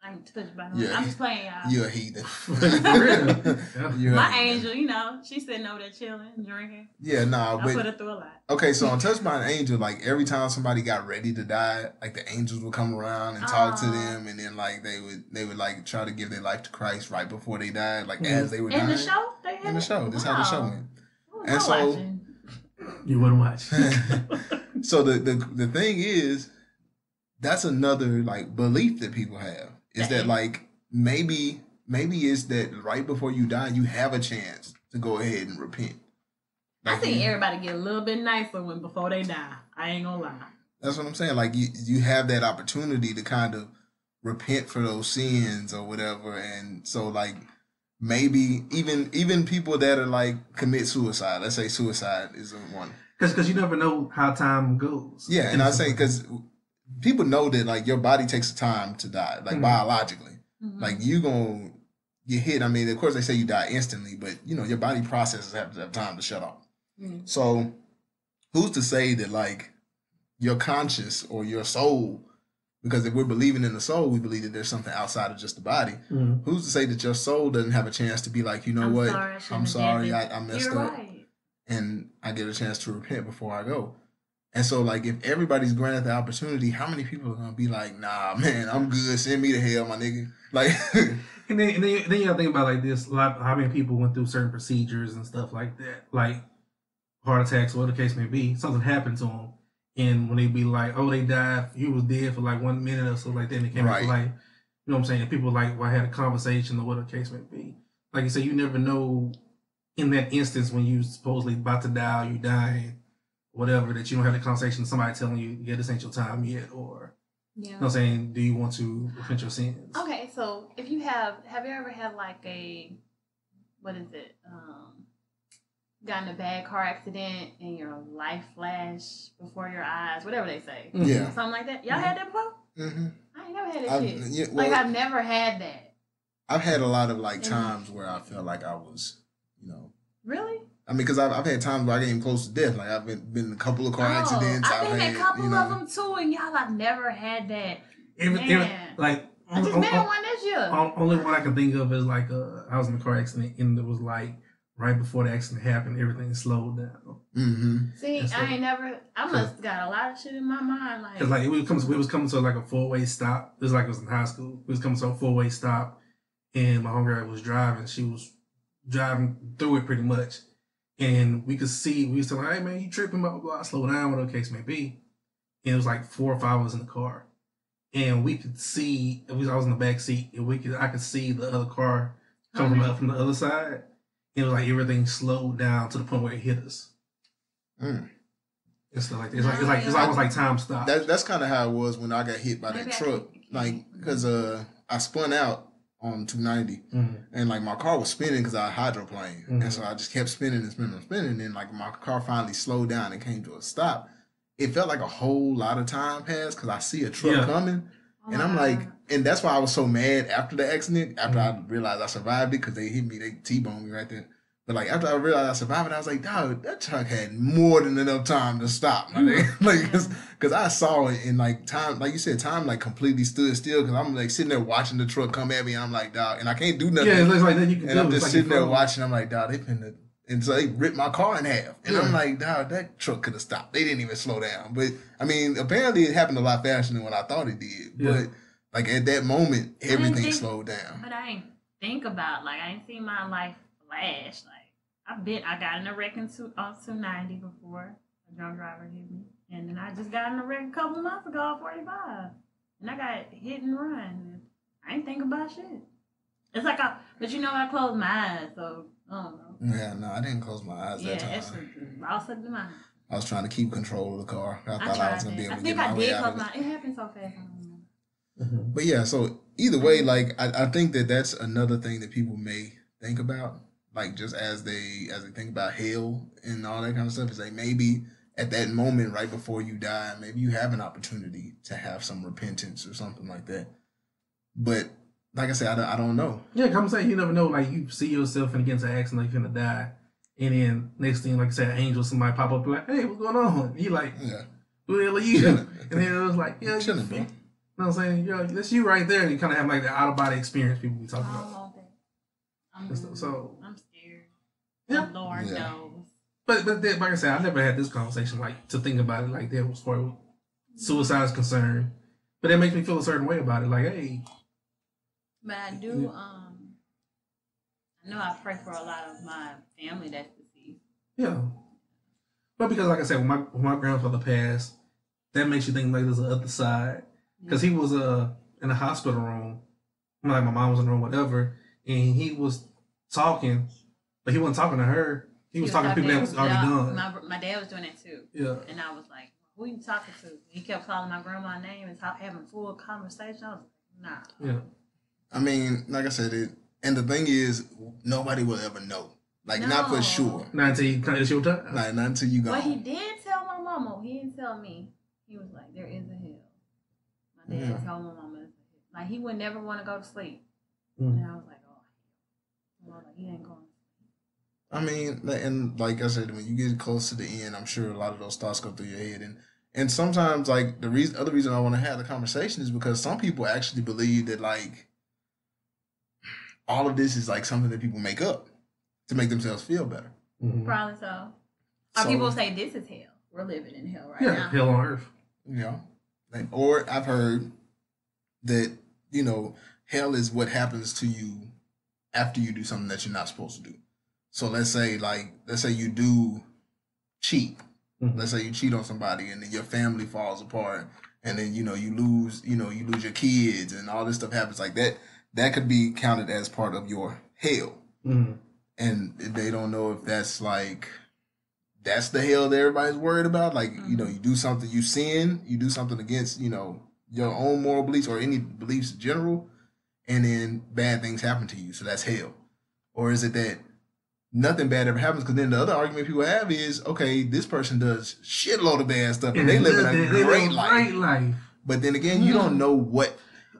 I'm touched by yeah. I'm just playing y'all. You're a heathen. You're my a angel, heathen. You know, she's sitting over there chilling, drinking. Yeah, nah. I but, put her through a lot. Okay, so on Touched by an Angel, like every time somebody got ready to die, like the angels would come around and talk uh, to them, and then like they would they would like try to give their life to Christ right before they died, like yeah. as they were in dying. In the show? They had in the show. Wow. That's how the show went. Ooh, and I'm so watching. You wouldn't watch. So the, the the thing is, that's another like belief that people have. Is that like maybe maybe it's that right before you die you have a chance to go ahead and repent. Like, I think everybody get a little bit nicer when before they die. I ain't gonna lie. That's what I'm saying. Like you, you have that opportunity to kind of repent for those sins or whatever, and so like maybe even even people that are like commit suicide. Let's say suicide is one. Because because you never know how time goes. Yeah, and I say because. People know that like your body takes the time to die, like mm-hmm. biologically. Mm-hmm. Like you gonna get hit. I mean, of course they say you die instantly, but you know your body processes have to have time to shut off. Mm-hmm. So, who's to say that like your conscience or your soul? Because if we're believing in the soul, we believe that there's something outside of just the body. Mm-hmm. Who's to say that your soul doesn't have a chance to be like, you know I'm what? Sorry, I'm sorry, I, I messed You're up, right. and I get a chance to repent before I go. And so, like, if everybody's granted the opportunity, how many people are going to be like, nah, man, I'm good. Send me to hell, my nigga. Like, and then, and then, then you got to think about, like, this, like, how many people went through certain procedures and stuff like that, like heart attacks, whatever the case may be. Something happened to them. And when they be like, oh, they died, you was dead for, like, one minute or so, like, then they came back to life. You know what I'm saying? And people, like, well, I had a conversation or whatever the case may be. Like you say, you never know in that instance when you supposedly about to die or you dying. Whatever, that you don't have the conversation with somebody telling you, yeah, this ain't your time yet, or, yeah. you know what I'm saying, do you want to repent your sins? Okay, so if you have, have you ever had like a, what is it, um, gotten a bad car accident and your life flashed before your eyes, whatever they say. Yeah. Something like that. Y'all mm-hmm. had that before? Mm-hmm. I ain't never had that I've, shit. Yeah, well, like, I've never had that. I've had a lot of like times where I felt like I was, you know. Really? I mean, because I've, I've had times where I came close to death. Like, I've been, been in a couple of car oh, accidents. I've been in a couple you know, of them, too, and y'all, I've never had that. Every, every, like, I just on, been on, in one this year. On, only one I can think of is, like, uh, I was in a car accident, and it was, like, right before the accident happened, everything slowed down. Mm-hmm. See, so, I ain't never, I must have got a lot of shit in my mind. Like, cause, like it, was coming, it was coming to, like, a four-way stop. It was like it was in high school. It was coming to a four-way stop, and my homegirl was driving. She was driving through it pretty much. And we could see, we was telling, hey, man, you tripping, blah, blah, blah, slow down, whatever the case may be. And it was like four or five of us in the car. And we could see, I was in the back seat, and we could, I could see the other car coming mm-hmm. up from the other side. And it was like everything slowed down to the point where it hit us. Mm. And stuff like that. It's like, it's like, it's almost like time stopped. That, that's kind of how it was when I got hit by that truck. Like, because uh, I spun out, on two ninety, mm-hmm. and like my car was spinning because I hydroplaned, mm-hmm. and so I just kept spinning and spinning and spinning, and like my car finally slowed down and came to a stop. It felt like a whole lot of time passed because I see a truck yeah. coming, oh, and I'm wow. like, and that's why I was so mad after the accident. After mm-hmm. I realized I survived it because they hit me, they T-boned me right there. But like after I realized I survived it, I was like, dog, that truck had more than enough time to stop, my nigga. Like, cause, cause I saw it in like time, like you said, time like completely stood still. Cause I'm like sitting there watching the truck come at me, and I'm like, dog, and I can't do nothing. Yeah, it looks like that. You can. And do I'm it. just like sitting there watching. I'm like, dog, they finna, and so they ripped my car in half. And yeah. I'm like, dog, that truck could have stopped. They didn't even slow down. But I mean, apparently it happened a lot faster than what I thought it did. Yeah. But like at that moment, everything think, slowed down. But I didn't think about like I didn't see my life. Flash, like I've been, I got in a wreck in two, on two ninety before, a drunk driver hit me, and then I just got in a wreck a couple months ago on forty-five, and I got hit and run, and I ain't think about shit. It's like I, but you know I closed my eyes, so I don't know. Yeah, no, I didn't close my eyes that yeah, time. Yeah, it's just, I my. I was trying to keep control of the car. I thought I, I was gonna it. be able I to get my I way out of it. I think I did close my. It happened so fast. I don't remember. Mm-hmm. But yeah, so either way, like I, I think that that's another thing that people may think about. Like just as they as they think about hell and all that kind of stuff, is like maybe at that moment right before you die, maybe you have an opportunity to have some repentance or something like that. But like I said, I, I don't know. Yeah, come say you never know. Like you see yourself and against an accident, like you're gonna die, and then next thing, like I said, an angel, somebody pop up like, hey, what's going on? You like, yeah, who the hell are you? Chilling. And then it was like, yeah, chilling, bro. You know what I'm saying? You're like, that's you right there. And you kind of have like the out of body experience people be talking about. I'm, so I'm scared. Yeah. Lord yeah. knows. But but then, like I said, I never had this conversation like to think about it like that was for suicide is concerned. But that makes me feel a certain way about it. Like, hey. But I do. Yeah. Um, I know I pray for a lot of my family that's deceased. Yeah. But because, like I said, when my when my grandfather passed, that makes you think like there's another side because yeah. he was uh in a hospital room. Like my mom was in the room, whatever. And he was talking, but he wasn't talking to her. He was, he was talking to people that was already done. My, my dad was doing that too. Yeah. And I was like, who are you talking to? He kept calling my grandma's name and talk, having full conversation. I was like, nah. Yeah. I mean, like I said, it, and the thing is, nobody will ever know. Like, no. not for sure. Not until you cut your time. Like, not until you go. But he did tell my mama. He didn't tell me. He was like, there is a hell. My dad yeah. told my mama. Like, he would never want to go to sleep. Mm. And I was like, I mean, and like I said, when you get close to the end, I'm sure a lot of those thoughts go through your head, and and sometimes like the reason, other reason I want to have the conversation is because some people actually believe that like all of this is like something that people make up to make themselves feel better. Mm-hmm. Probably so. Or so, people say this is hell. We're living in hell right yeah, now. Hell on earth. Yeah. Like, or I've heard that you know hell is what happens to you after you do something that you're not supposed to do. So let's say like, let's say you do cheat. Mm-hmm. Let's say you cheat on somebody and then your family falls apart and then, you know, you lose, you know, you lose your kids and all this stuff happens like that. That could be counted as part of your hell. Mm-hmm. And they don't know if that's like, that's the hell that everybody's worried about. Like, mm-hmm. you know, you do something, you sin, you do something against, you know, your own moral beliefs or any beliefs in general. And then bad things happen to you, so that's hell. Or is it that nothing bad ever happens? Because then the other argument people have is, okay, this person does shitload of bad stuff, and, and they live a they great, life. great life. But then again, you mm. don't know what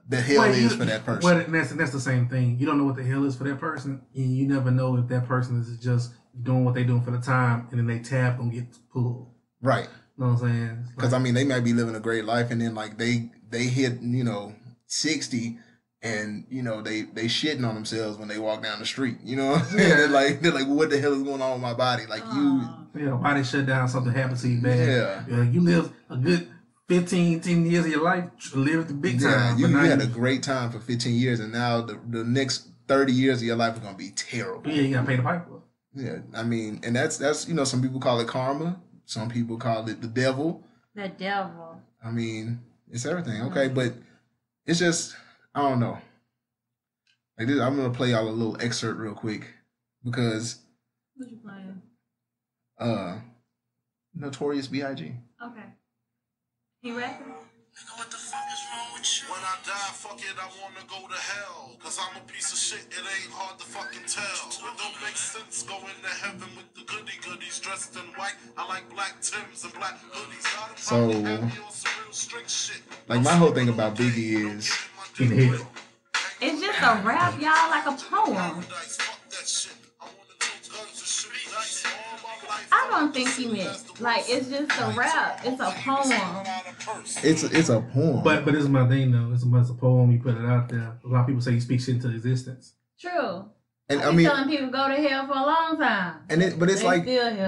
the hell well, is you, for that person. Well, that's, that's the same thing. You don't know what the hell is for that person, and you never know if that person is just doing what they're doing for the time, and then they tap and get pulled. Right. You know what I'm saying? Because, like, I mean, they might be living a great life, and then, like, they, they hit, you know, sixty... And, you know, they, they shitting on themselves when they walk down the street, you know? Yeah. they're like, they're like, well, what the hell is going on with my body? Like, Aww. you... Yeah, body shut down, something happens to you bad. Yeah. You live a good fifteen, ten years of your life, live the big yeah, time. You, you had a great time for fifteen years, and now the, the next thirty years of your life is going to be terrible. Yeah, you got to pay the piper. Yeah, I mean, and that's, that's, you know, some people call it karma. Some people call it the devil. The devil. I mean, it's everything, okay? Mm-hmm. But it's just... I don't know. Like this, I'm gonna play y'all a little excerpt real quick because. What you playing? Uh, Notorious B I G Okay. He rapping? Nigga, what the fuck is wrong with When I die, fuck it, I wanna go to hell. Cause I'm a piece of shit, it ain't hard to fucking tell. It don't make sense going to heaven with the goody goodies dressed in white. I like black Tims and black hoodies. So, like, my whole thing about Biggie is it's just a rap, y'all, like a poem. I don't think he meant like it's just a rap. It's a poem. It's a, it's a poem. But but this is my thing though. It's a, it's a poem. You put it out there. A lot of people say he speaks into existence. True. And I mean, telling people go to hell for a long time. And it, but it's they like,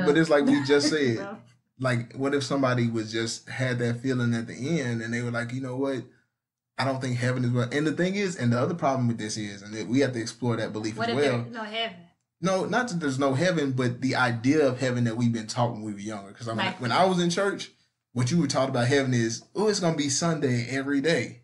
but it's like we just said. So, like, what if somebody was just had that feeling at the end, and they were like, you know what? I don't think heaven is what. And the thing is, and the other problem with this is, and we have to explore that belief what as well. What if there's no heaven? No, not that there's no heaven, but the idea of heaven that we've been taught when we were younger. Because I mean, when I was in church, what you were taught about heaven is, oh, it's going to be Sunday every day.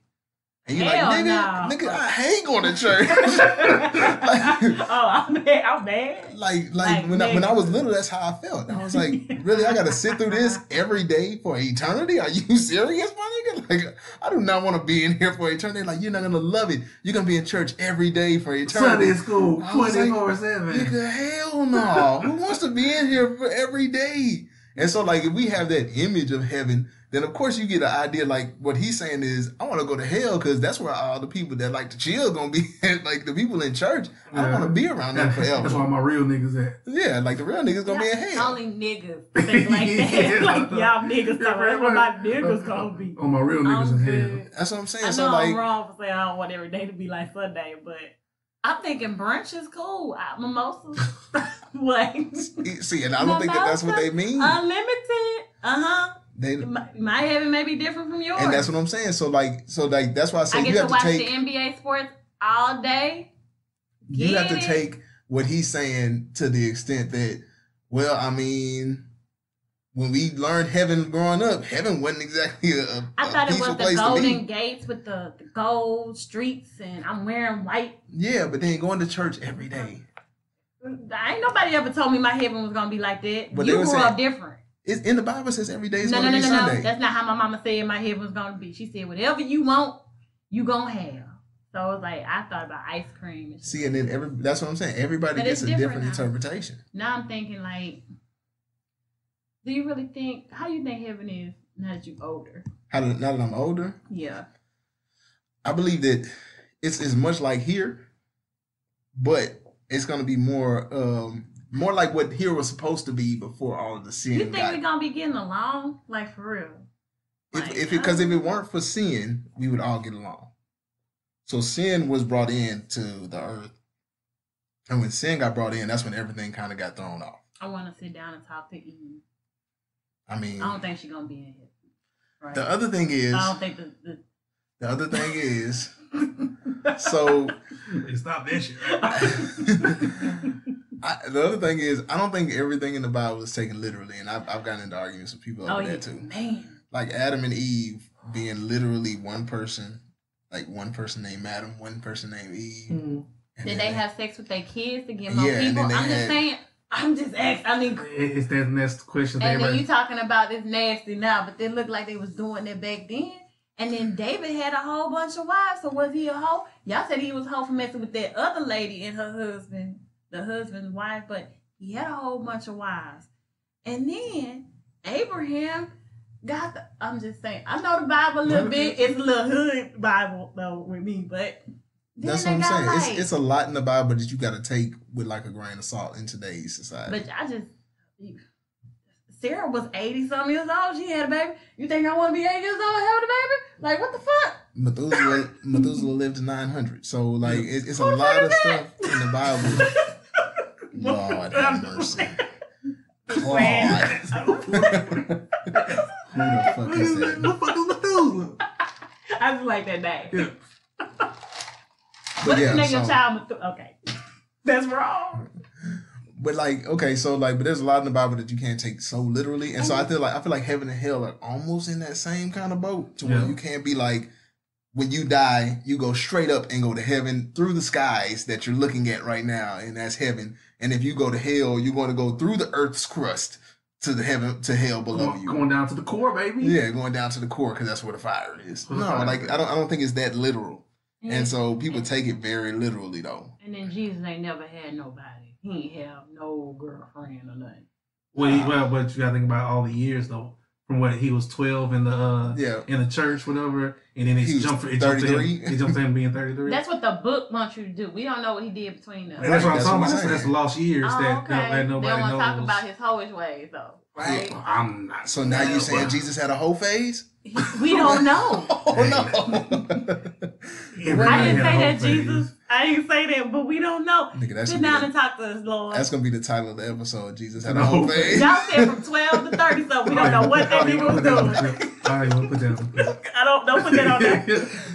And you're Hell like, nigga, no. nigga, I hang on to church. Like, oh, I'm mad. I'm mad. Like, like, like when, I, when I was little, that's how I felt. And I was like, really? I got to sit through this every day for eternity? Are you serious, my nigga? Like, I do not want to be in here for eternity. Like, you're not going to love it. You're going to be in church every day for eternity. Sunday school, twenty-four seven. Like, nigga, hell no. Who wants to be in here for every day? And so, like, if we have that image of heaven, then, of course, you get an idea, like, what he's saying is, I want to go to hell because that's where all the people that like to chill going to be at. Like, the people in church, yeah. I don't want to be around them forever. That's where my real niggas at. Yeah, like, the real niggas going to be in hell. Only niggas think like that. Yeah. Like, y'all niggas, yeah, right, where my niggas going to be. On my real niggas I'm in good. Hell. That's what I'm saying. I know so, like, I'm wrong for saying I don't want every day to be like Sunday, but I'm thinking brunch is cool. I, mimosas. Like, see, and I don't mimosas, think that that's what they mean. Unlimited. Uh-huh. They, my, my heaven may be different from yours, and that's what I'm saying. So like, so like, that's why I say I get you have to, to take, watch the N B A sports all day. Get you have it. to take what he's saying to the extent that, well, I mean, when we learned heaven growing up, heaven wasn't exactly a, a I thought it was the Golden Gates with the, the gold streets, and I'm wearing white. Yeah, but then going to church every day. I ain't nobody ever told me my heaven was gonna be like that. But you grew up different. It's in the Bible, says every day is no, going to no, be no, Sunday. No, no, that's not how my mama said my heaven was going to be. She said, whatever you want, you going to have. So I was like, I thought about ice cream. And See, and then every, that's what I'm saying. Everybody but gets a different, different interpretation. Now I'm thinking like, do you really think, how do you think heaven is now that you're older? How do, now that I'm older? Yeah. I believe that it's as much like here, but it's going to be more um, More like what here was supposed to be before all of the sin. You think we're gonna be getting along, like for real? If, like, if it, because if it weren't for sin, we would all get along. So sin was brought in to the earth, and when sin got brought in, that's when everything kind of got thrown off. I want to sit down and talk to Eve. I mean, I don't think she's gonna be in here. Right? The other thing is, I don't think the the, the other thing is, so stop that shit. Right? I, the other thing is, I don't think everything in the Bible is taken literally, and I've, I've gotten into arguments with people over oh, that too. Man. Like Adam and Eve being literally one person, like one person named Adam, one person named Eve. Mm-hmm. Did they have sex with their kids to get more yeah, people? I'm had, just saying. I'm just asking. I mean, it's that next question. And then you talking about this nasty now, but they looked like they was doing that back then. And then David had a whole bunch of wives, so was he a hoe? Y'all said he was a hoe for messing with that other lady and her husband. The husband's wife, but he had a whole bunch of wives. And then Abraham got the, I'm just saying, I know the Bible a little bit. It's a little hood Bible though with me, but that's what I'm saying. Like, it's, it's a lot in the Bible that you got to take with like a grain of salt in today's society. But I just, Sarah was eighty-something years old. She had a baby. You think I want to be eighty years old and have a baby? Like, what the fuck? Methuselah, Methuselah lived to nine hundred. So, like, it's, it's a lot of stuff in the Bible. Lord have mercy. Claude. Who the fuck is that? Who the fuck is Methuselah? I just like that name. Yeah. What's yeah, the name so, of child Methuselah? Okay. That's wrong. But like, okay, so like, but there's a lot in the Bible that you can't take so literally. And so I feel like, I feel like heaven and hell are almost in that same kind of boat to yeah. where you can't be like, when you die, you go straight up and go to heaven through the skies that you're looking at right now, and that's heaven. And if you go to hell, you're going to go through the earth's crust to the heaven, to hell below going, you. Going down to the core, baby. Yeah, going down to the core because that's where the fire is. No, like I don't, I don't think it's that literal. And, and so people and, take it very literally though. And then Jesus ain't never had nobody. He ain't have no girlfriend or nothing. Well, he, well, but you gotta think about all the years though. From what he was twelve in the uh, yeah. in the church, whatever, and then it jumped for it jumped to him, it jumped to him being thirty three. That's what the book wants you to do. We don't know what he did between us. Right, that's what I'm that's talking what about. Saying. That's lost years oh, that, okay. that, that nobody knows. They don't want to talk about his hoish ways though, right? Yeah, I'm not. So now no, you saying well, Jesus had a hoe phase? He, we don't know. Oh no! I didn't say that, Jesus. Phase. I didn't say that, but we don't know. Nigga, sit down and talk to us, Lord. That's going to be the title of the episode, Jesus had a whole thing. Y'all said from twelve to thirty, so we don't know what that nigga was doing. I don't know. Put that on there. I don't, don't put that on there.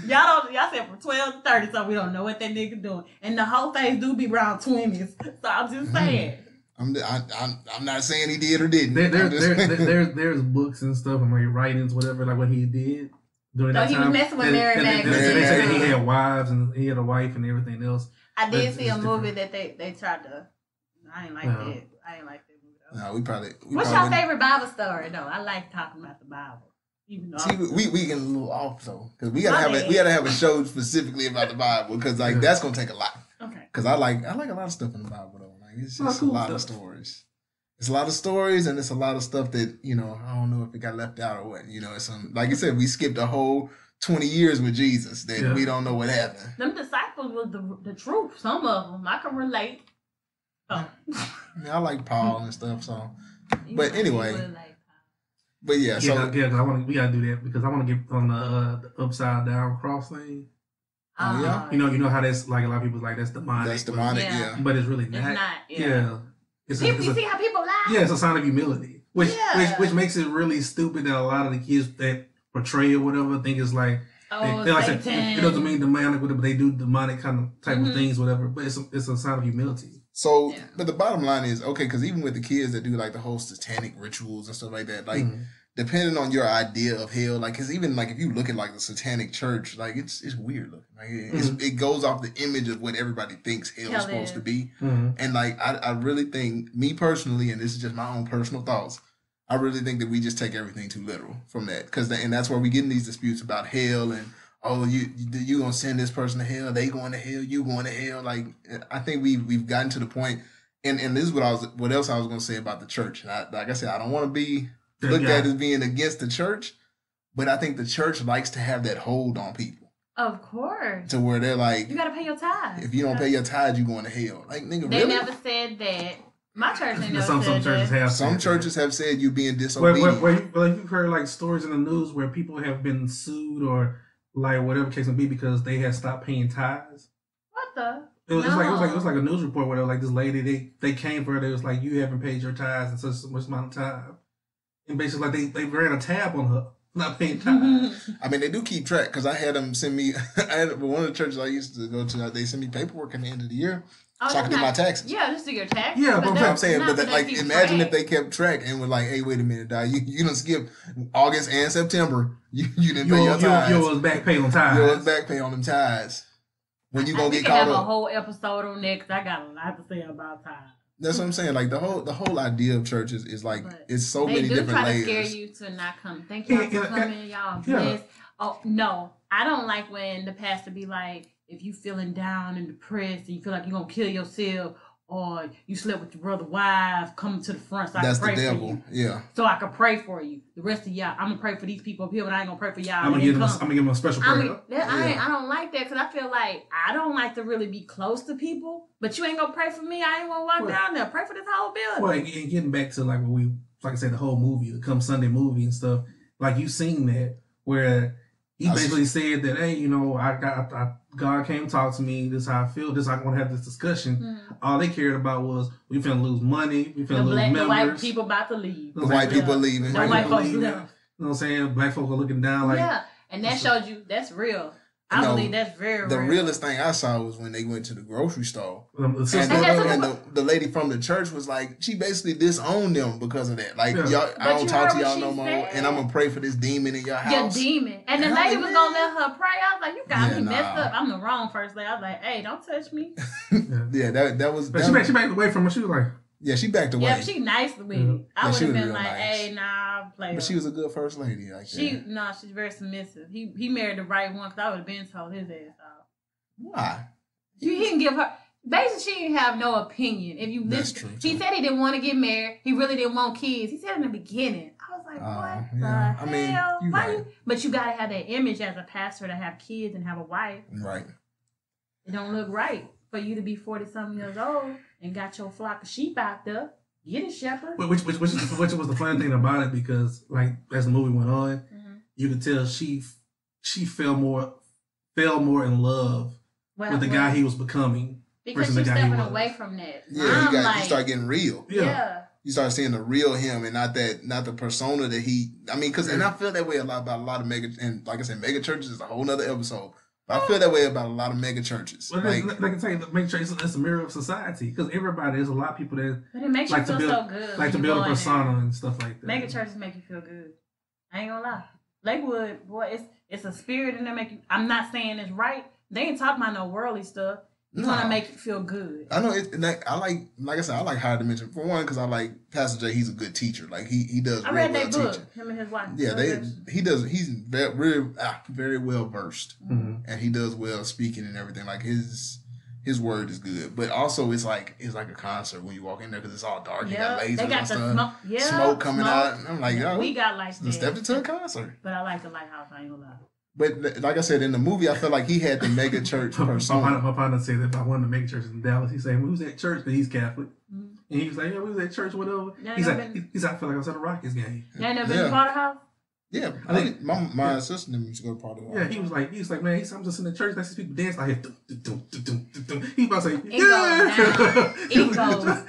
Y'all, don't, y'all said from twelve to thirty, so we don't know what that nigga doing. And the whole thing do be around twenties, so I'm just saying. I'm, I, I'm, I'm not saying he did or didn't. There, there, there, there, there's, there's books and stuff and writings, whatever, like what he did. During so that he time, was messing with Mary Magdalene. They, they, they said he had wives and he had a wife and everything else. I did that's, see a movie different. that they, they tried to. I ain't like no. that. I ain't like that movie. No, nah, we probably. We What's probably your favorite Bible story though? I like talking about the Bible. Even though See, I'm, we we get a little off though because we gotta have a, we gotta have a show specifically about the Bible because like that's gonna take a lot. Okay. Because I like I like a lot of stuff in the Bible though. Like it's just oh, cool a lot stuff. of stories. It's a lot of stories and it's a lot of stuff that, you know, I don't know if it got left out or what, you know, it's some, like you said, we skipped a whole twenty years with Jesus that yeah. we don't know what happened. Them disciples was the, the truth. Some of them, I can relate. Oh. I, mean, I like Paul and stuff, so, you but anyway, like but yeah, yeah so. No, yeah, cause I wanna, we gotta do that because I want to get on the, uh, the upside down cross thing. Uh, oh, yeah. You know, you know how that's like a lot of people like, that's demonic. That's demonic, but, yeah. But it's really not. It's not, yeah. yeah. It's people, a, you a, see how people lie? Yeah, it's a sign of humility, which, yeah. which which makes it really stupid that a lot of the kids that portray or whatever think it's like, oh, they, like it, it doesn't mean demonic, but they do demonic kind of type mm-hmm. of things, whatever. But it's a, it's a sign of humility. So, yeah. but the bottom line is okay, because even with the kids that do like the whole satanic rituals and stuff like that, like mm-hmm. depending on your idea of hell, like because even like if you look at like the satanic church, like it's it's weird looking. Like it, mm-hmm. it's, it goes off the image of what everybody thinks hell, hell is supposed is. to be. Mm-hmm. And like I, I really think, me personally, and this is just my own personal thoughts, I really think that we just take everything too literal from that. Because that, and that's where we get in these disputes about hell and oh you you gonna send this person to hell, they going to hell, you going to hell. Like I think we we've gotten to the point, and and this is what I was what else I was gonna say about the church. And I, like I said, I don't want to be looked yeah. at as being against the church, but I think the church likes to have that hold on people. Of course. To where they're like, you gotta pay your tithes. If you don't pay your tithes, you going to hell. Like nigga, they really? never said that. My church ain't never some, said some churches that. Have some churches that. have said you being disobedient. Well, well, well, you've heard like stories in the news where people have been sued or like whatever case may be because they had stopped paying tithes. What the? It was, no. it was like it was like it was like a news report where they were like this lady they they came for her. They was like, you haven't paid your tithes in such a much amount of time. And basically, like they, they ran a tab on her, not paying time. I mean, they do keep track because I had them send me. I had one of the churches I used to go to. They send me paperwork at the end of the year, oh, so I can do my taxes. Yeah, just do your taxes. Yeah, but, but I'm saying, but that, like, imagine track. if they kept track and were like, "Hey, wait a minute, Di, you you done skip August and September. You you didn't your, pay your tithes. Yours back pay on tithes. Yours back pay on them tithes. When you I, gonna I get caught up? We can have a whole episode on that because I got a lot to say about tithes. That's what I'm saying. Like the whole the whole idea of churches is like but it's so many different layers. They do try to scare you to not come. Thank y'all for coming. Y'all blessed. Oh no, I don't like when the pastor be like, if you feeling down and depressed and you feel like you are gonna kill yourself or you slept with your brother wives, come to the front so I That's can pray the devil. for you. Yeah. So I can pray for you. The rest of y'all, I'm gonna pray for these people up here, but I ain't gonna pray for y'all. I'm gonna give them. I'm gonna give them a special prayer. I, mean, that, I, yeah. I don't like that because I feel like I don't like to really be close to people. But you ain't gonna pray for me. I ain't gonna walk well, down there. Pray for this whole building. Well, and getting back to like what we, like I said, the whole movie, the Come Sunday movie and stuff. Like you seen that where he I basically see. said that, hey, you know, I got. I, I, God came talk to me. This is how I feel. This is how I want to have this discussion. Mm. All they cared about was we finna lose money. We finna the lose black, members. The white people about to leave. The, the white people left. leaving. The white, white folks leaving. Left. You know what I'm saying? Black folk are looking down like yeah. And that showed you that's real. I no, believe that's very the real. The realest thing I saw was when they went to the grocery store. Um, and and, the, and the, the lady from the church was like, she basically disowned them because of that. Like, yeah. y'all, I don't talk to y'all no more, said. and I'm going to pray for this demon in your house. Your demon. And, and the lady like, was going to let her pray. I was like, you got yeah, me nah. messed up. I'm the wrong first lady. I was like, hey, don't touch me. yeah, that that was... But that she, was back, she backed away from her. She was like... Yeah, she backed away. Yeah, she nice with mm-hmm. it. I yeah, would have been like, nice. hey, nah, play. But she was a good first lady. Like she, that. No, she's very submissive. He he married the right one because I would have been told his ass off. Why? He, he didn't give her... Basically, she didn't have no opinion. If you That's listen, true, true. He said he didn't want to get married. He really didn't want kids. He said in the beginning. I was like, uh, what yeah. the I hell? Mean, Why right. you? But you got to have that image as a pastor to have kids and have a wife. Right. It don't look right for you to be forty-something years old and got your flock of sheep out there. Get a shepherd. Which which which, which was the fun thing about it because, like, as the movie went on, mm-hmm. you could tell she she fell more fell more in love well, with the well, guy he was becoming. Because you're stepping away from that. Yeah, you, got, like, you start getting real. Yeah. yeah. You start seeing the real him and not that, not the persona that he, I mean, because, and I feel that way a lot about a lot of mega, and like I said, mega churches is a whole nother episode. But I feel that way about a lot of mega churches. Well, like, like I tell you, make sure it's, it's a mirror of society because everybody, there's a lot of people that but it makes like you feel build, so good. Like to build a persona and stuff like that. Mega churches make you feel good. I ain't gonna lie. Lakewood, boy, it's, it's a spirit in there make you, I'm not saying it's right. They ain't talking about no worldly stuff. It's no. gonna make you feel good. I know it. Like, I like, like I said, I like Higher Dimension for one because I like Pastor J. He's a good teacher. Like he he does. I read that book. Him and his wife. Yeah, they he does. He's very very, ah, very well versed, mm-hmm. and he does well speaking and everything. Like his his word is good, but also it's like it's like a concert when you walk in there because it's all dark. You yeah, got lasers they got and the stuff, smoke, yeah, smoke coming smoke. out. And I'm like, yo, we got like stepped into a concert. But I like the lighthouse. I ain't gonna lie. But like I said, in the movie, I felt like he had the mega church persona. My partner said that if I wanted to make church in Dallas, he said, well, who's at church? But he's Catholic. Mm-hmm. And he was like, yeah, we was at church, whatever. Yeah, he's, like, been... he's like, I feel like I was at a Rockets game. You ain't never yeah. been to Potter House? Yeah. I think my, my yeah. sister used to go to Potter House. Yeah, he was like, he was like, man, he said, I'm just in the church. I see people dance like here. He was about to say, yeah. It goes down. It goes down.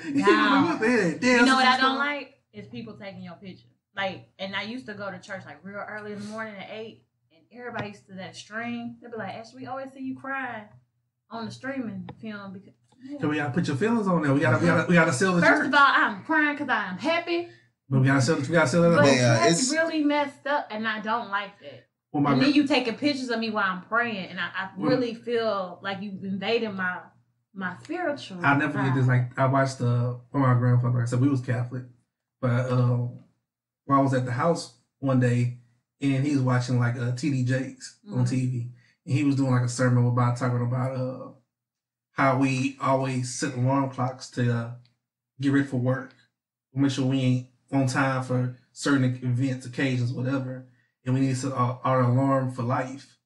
You know what I don't like? Is people taking your picture. Like, and I used to go to church like real early in the morning at eight. Everybody used to that stream. They'd be like, Ashley, we always see you crying on the streaming film. Because yeah. So we got to put your feelings on there. We got to we gotta, we gotta sell the First church. of all, I'm crying because I'm happy. But we got to sell the We got to sell it. But yeah, that's it's really messed up, and I don't like that. Well, and then you taking pictures of me while I'm praying, and I, I really well, feel like you've invaded my my spiritual. I never did this. Like, I watched uh, my grandfather. Like I said, we was Catholic. But uh, while I was at the house one day, and he was watching like a T D Jakes mm-hmm. on T V, and he was doing like a sermon about talking about uh, how we always set alarm clocks to uh, get ready for work, make sure we ain't on time for certain events, occasions, whatever, and we need to set our, our alarm for life,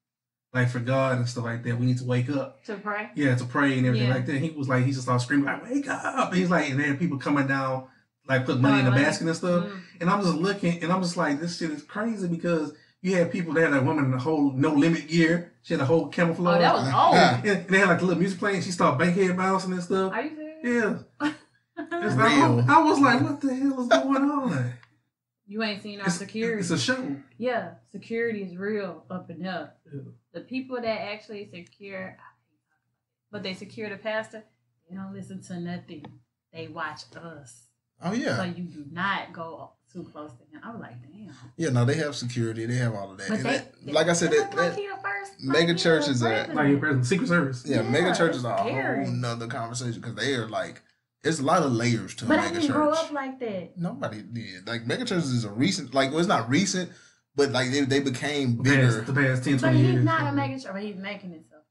like for God and stuff like that. We need to wake up to pray, yeah, to pray and everything yeah. like that. And he was like, he just started screaming like, "Wake up!" And he's like, and then people coming down. Like put money in a basket and stuff. Mm. And I'm just looking and I'm just like, this shit is crazy because you had people there, that woman in the whole No Limit gear. She had a whole camouflage. Oh, that was old. And they had like a little music playing. She started bankhead bouncing and stuff. Are you serious? Yeah. It's like, I, I was like, what the hell is going on? You ain't seen our it's, security. It's a show. Yeah. Security is real up and up. Yeah. The people that actually secure, but they secure the pastor, they don't listen to nothing. They watch us. Oh, yeah. So you do not go too close to him. I was like, damn. Yeah, no, they have security. They have all of that. But and they, that they, like I said, that, like that your first, mega like church is a... Like your present Secret Service. Yeah, yeah mega church is a whole nother conversation because they are like... There's a lot of layers to but a mega church. But I didn't grow up like that. Nobody did. Like, mega churches is a recent... Like, well, it's not recent, but like they, they became bigger. The past ten, twenty years. But he's years, not so. a mega church. But he's making himself.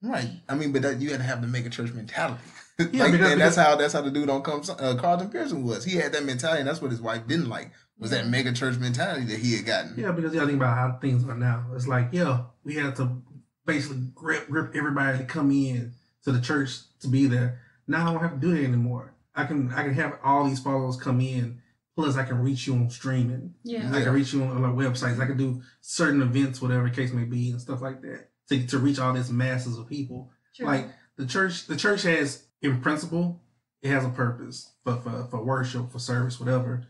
Right. I mean, but that, you had to have the mega church mentality. Like, yeah, because, and that's how that's how the dude on Come uh, Carlton Pearson was. He had that mentality, and that's what his wife didn't like was that mega church mentality that he had gotten. Yeah, because you gotta think about how things are now. It's like, yeah, we had to basically grip grip everybody to come in to the church to be there. Now I don't have to do that anymore. I can I can have all these followers come in. Plus, I can reach you on streaming. Yeah, I can reach you on like websites. I can do certain events, whatever the case may be, and stuff like that to to reach all this masses of people. True. Like the church, the church has. In principle, it has a purpose for, for for worship, for service, whatever.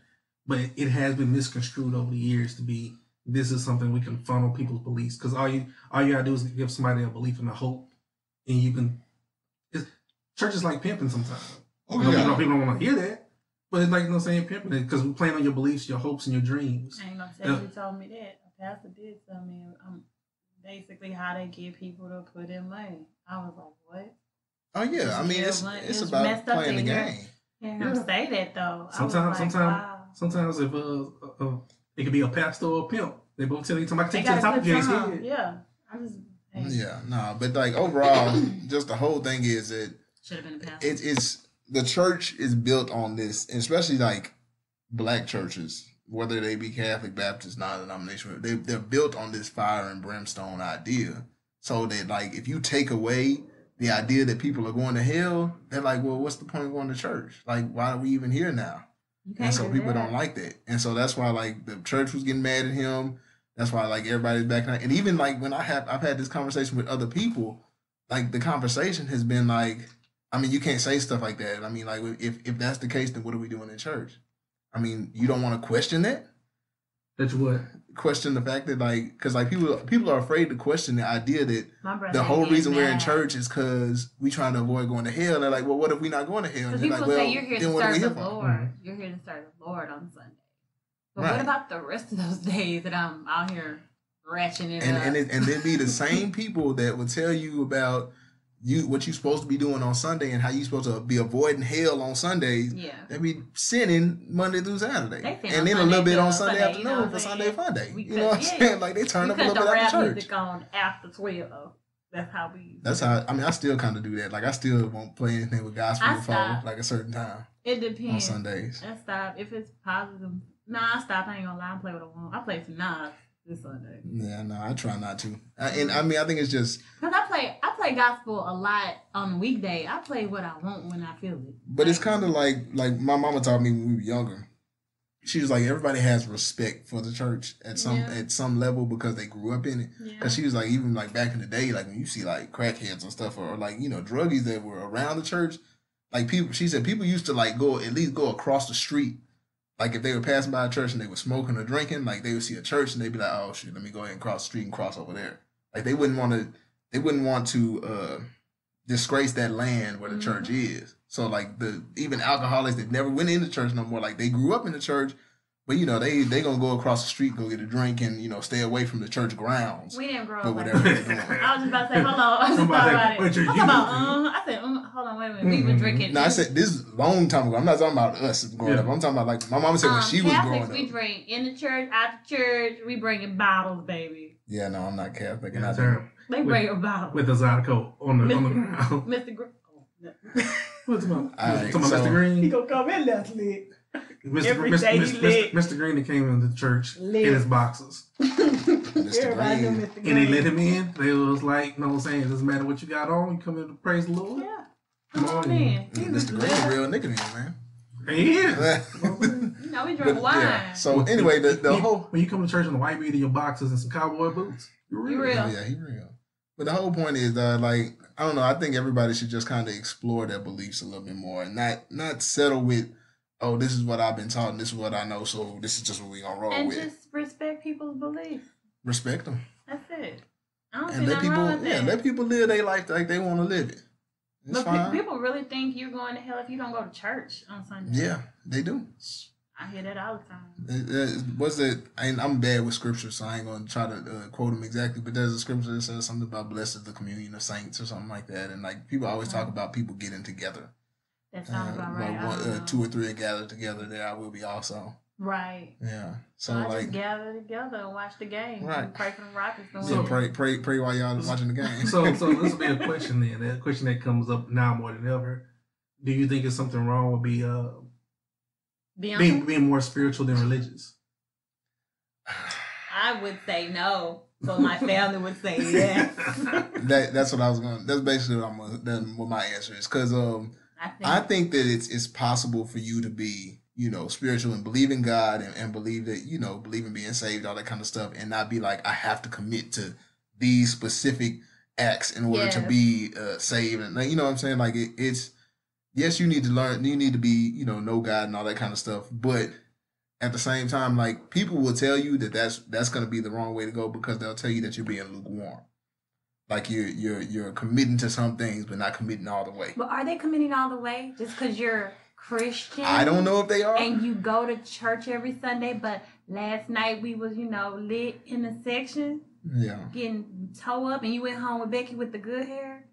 But it has been misconstrued over the years to be this is something we can funnel people's beliefs because all you all you gotta do is give somebody a belief and a hope, and you can. It's, church is like pimping sometimes. Oh yeah. You know, people don't want to hear that, but it's like you know saying pimping it because we're playing on your beliefs, your hopes, and your dreams. I ain't gonna tell you uh, told me that. A pastor did tell me um, basically how they get people to put in money. I was like, what? Oh yeah, I mean it's, it's about playing the game. Yeah, you yeah. say that though. Sometimes, like, sometimes, wow. sometimes if uh, uh, it could be a pastor or a pimp, they both tell you somebody take to the top of James' head. Yeah, I just. I just yeah, no, nah, but like overall, just the whole thing is that should have been a pastor. It, it's the church is built on this, especially like black churches, whether they be Catholic, Baptist, non-denominational, they they're built on this fire and brimstone idea. So that like if you take away the idea that people are going to hell, they're like, well, what's the point of going to church? Like, why are we even here now? And so do people that. Don't like that. And so that's why, like, the church was getting mad at him. That's why, like, everybody's backing out. And even, like, when I have, I've had this conversation with other people, like, the conversation has been, like, I mean, you can't say stuff like that. I mean, like, if, if that's the case, then what are we doing in church? I mean, you don't want to question that? That's what? Question the fact that, like, because, like, people people are afraid to question the idea that the whole reason we're in church is because we're trying to avoid going to hell. They're like, well, what if we're not going to hell? Because people like, say, well, you're here to serve the Lord. Mm-hmm. You're here to serve the Lord on Sunday. But right. what about the rest of those days that I'm out here ratcheting it and, up? And, it, and there'd be the same people that would tell you about you what you're supposed to be doing on Sunday and how you're supposed to be avoiding hell on Sundays. Yeah. They be sinning Monday through Saturday. They and then Sunday a little bit on Sunday, Sunday afternoon you know for Sunday fun day. You know what I'm saying? Yeah. Like they turn we up a little bit after church. Music on after twelve. That's how we That's how I mean I still kinda do that. Like I still won't play anything with gospel before like a certain time. It depends. On Sundays. I stop. If it's positive nah, I stop. I ain't gonna lie and play with a woman. I play some Nas. This Sunday. Yeah, no, I try not to. I, and I mean, I think it's just because I play, I play gospel a lot on the weekday. I play what I want when I feel it. But like, it's kind of like, like my mama taught me when we were younger. She was like, everybody has respect for the church at some yeah. at some level because they grew up in it. Because yeah. she was like, even like back in the day, like when you see like crackheads and stuff, or, or like you know druggies that were around the church, like people. She said people used to like go at least go across the street. Like, if they were passing by a church and they were smoking or drinking, like, they would see a church and they'd be like, oh, shit, let me go ahead and cross the street and cross over there. Like, they wouldn't want to, they wouldn't want to uh, disgrace that land where the mm-hmm. church is. So, like, the even alcoholics that never went into church no more, like, they grew up in the church, but, you know, they they going to go across the street, go get a drink, and, you know, stay away from the church grounds. We didn't grow up like that. I was just about to say, hold on. I was Somebody about to say, about, um, I said, um, hold on, wait a minute. Mm-hmm. We were drinking. No, I said, this is a long time ago. I'm not talking about us growing yeah. up. I'm talking about, like, my mama said um, when she Catholics, was growing up. Catholics, we drink in the church, out the church. We bringing bottles, baby. Yeah, no, I'm not Catholic. And I don't. They bring a bottle. With a Zydeco on the ground. Mister Green. Oh, no. What's my, right, so, Mister Green? He going to come in last lit. Mister Mister Mister Mister Green came into the church lit. In his boxes. Mister Green. Mister Green. And they let him in. They was like, you know what I'm saying? It doesn't matter what you got on. You come in to praise the Lord. Yeah. Come on, on in. Mister Green is a real nigga man, man. He is. You know, we drink but, wine. Yeah. So anyway, the, the whole... When you come to church in a white beard and your boxes and some cowboy boots, you're real. He real. Yeah, he real. But the whole point is, uh, like, I don't know. I think everybody should just kind of explore their beliefs a little bit more and not, not settle with oh, this is what I've been taught, and this is what I know, so this is just what we're going to roll and with. And just respect people's beliefs. Respect them. That's it. I don't and see let people, wrong with yeah, that. Let people live their life like they want to live it. It's Look, fine. People really think you're going to hell if you don't go to church on Sunday. Yeah, they do. I hear that all the time. It, it, what's it? I mean, I'm bad with scripture, so I ain't going to try to uh, quote them exactly, but there's a scripture that says something about blessed is the communion of saints or something like that, and like people always talk about people getting together. That sounds about uh, right. Like one, uh, two or three are gathered together. There I will be also. Right. Yeah. So, so I like just gather together and watch the game. Right. And pray for the Rockets. So pray, pray, pray while y'all watching the game. So, so this will be a question then. That question that comes up now more than ever. Do you think it's something wrong with be, uh, being being more spiritual than religious? I would say no. So my family would say yes. that that's what I was going. That's basically what I'm. Gonna, that's what my answer is because um. I think. I think that it's it's possible for you to be, you know, spiritual and believe in God and, and believe that, you know, believe in being saved, all that kind of stuff, and not be like, I have to commit to these specific acts in order yes. to be uh, saved. And you know what I'm saying? Like, it, it's, yes, you need to learn, you need to be, you know, know God and all that kind of stuff. But at the same time, like, people will tell you that that's, that's going to be the wrong way to go because they'll tell you that you're being lukewarm. Like you're you're you're committing to some things, but not committing all the way. But are they committing all the way just because you're Christian? I don't know if they are. And you go to church every Sunday, but last night we was you know lit in the section, yeah, getting toe up, and you went home with Becky with the good hair,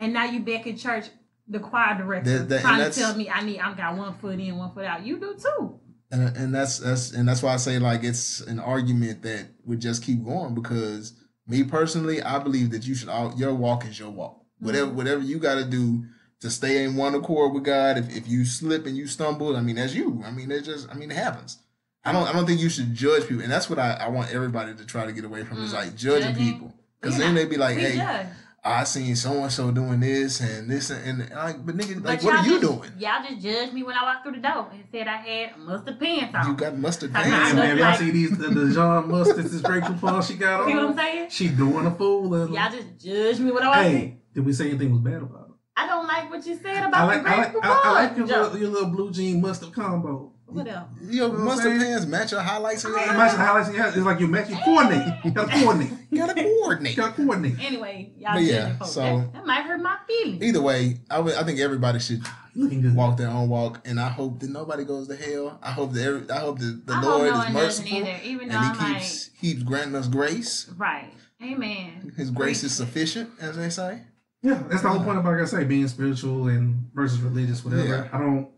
and now you back in church. the choir director that, that, trying to tell me I need I've got one foot in, one foot out. You do too. And, and that's that's and that's why I say like it's an argument that would just keep going, because me personally, I believe that you should all your walk is your walk. Mm-hmm. Whatever whatever you gotta do to stay in one accord with God. If if you slip and you stumble, I mean that's you. I mean it's just I mean it happens. I don't I don't think you should judge people. And that's what I, I want everybody to try to get away from mm-hmm. is like judging, judging. people. Because yeah. then they be like, we hey, judge. I seen so-and-so doing this and this and, and like, but nigga, like, but what are you just doing? Y'all just judged me when I walked through the door and said I had mustard pants on. You got mustard pants on. Y'all like, see these, the, the Jean mustard, this great coupon she got on? You know what I'm saying? She doing a fool. Little. Y'all just judged me when I walked hey, through. Hey, did we say anything was bad about it? I don't like what you said about I like, the great I like, coupon. I, I like your, little, your little blue jean mustard combo. What else? Your you know mustard pants match your highlights. And match the highlights. And your, it's like you match. You coordinate. You gotta coordinate. You gotta coordinate. You gotta coordinate. Anyway, y'all. But yeah. So that, that might hurt my feelings. Either way, I would. I think everybody should walk their own walk, and I hope that nobody goes to hell. I hope that every, I hope that the I Lord no is merciful, either, even though and He I'm keeps like, keeps granting us grace. Right. Amen. His grace Great. is sufficient, as they say. Yeah, that's the whole point about like I say being spiritual and versus religious, whatever. Yeah. I don't.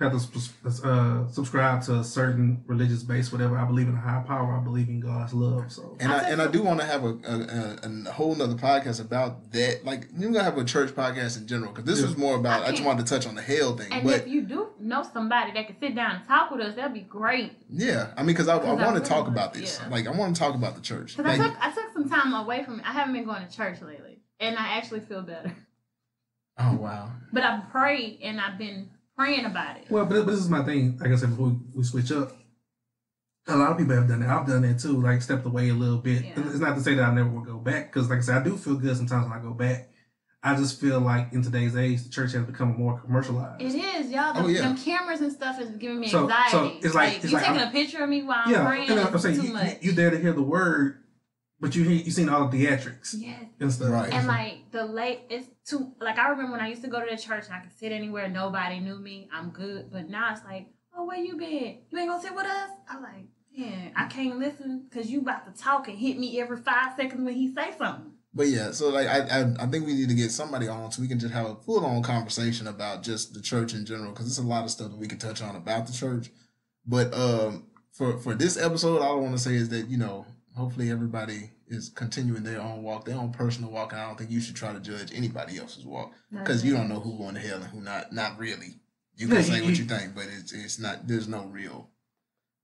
Have to uh, subscribe to a certain religious base, whatever. I believe in a higher power. I believe in God's love. So, and I, I and I do want to have a, a, a, a whole nother podcast about that. Like, you're gonna have a church podcast in general, because this yeah. was more about. I, I just wanted to touch on the hell thing. And but, if you do know somebody that can sit down and talk with us, that'd be great. Yeah, I mean, because I, I, I want really to talk about this. Yeah. Like, I want to talk about the church. Because like, I took I took some time away from. I haven't been going to church lately, and I actually feel better. Oh wow! But I prayed, and I've been. Praying about it. Well, but this is my thing. Like I said before, we switch up. A lot of people have done that. I've done that too. Like stepped away a little bit. Yeah. It's not to say that I never will go back, because, like I said, I do feel good sometimes when I go back. I just feel like in today's age, the church has become more commercialized. It is, y'all. The, oh, yeah. Them cameras and stuff is giving me anxiety. So, so it's like, like it's you like, taking I'm, a picture of me while I'm yeah, praying. And I'm it's saying, too you, much. You, you there to hear the word, but you you seen all the theatrics. Yes. And stuff. Right. And so, like the late it's. To, like, I remember when I used to go to the church and I could sit anywhere, nobody knew me, I'm good. But now it's like, oh, where you been? You ain't gonna sit with us? I'm like, yeah, I can't listen because you about to talk and hit me every five seconds when he say something. But yeah, so like, I, I, I think we need to get somebody on so we can just have a full on conversation about just the church in general, because there's a lot of stuff that we can touch on about the church. But um, for, for this episode, all I want to say is that, you know, hopefully everybody is continuing their own walk, their own personal walk, and I don't think you should try to judge anybody else's walk, because you don't know who going to hell and who not. Not really. You can yeah, say you, what you think, but it's it's not. There's no real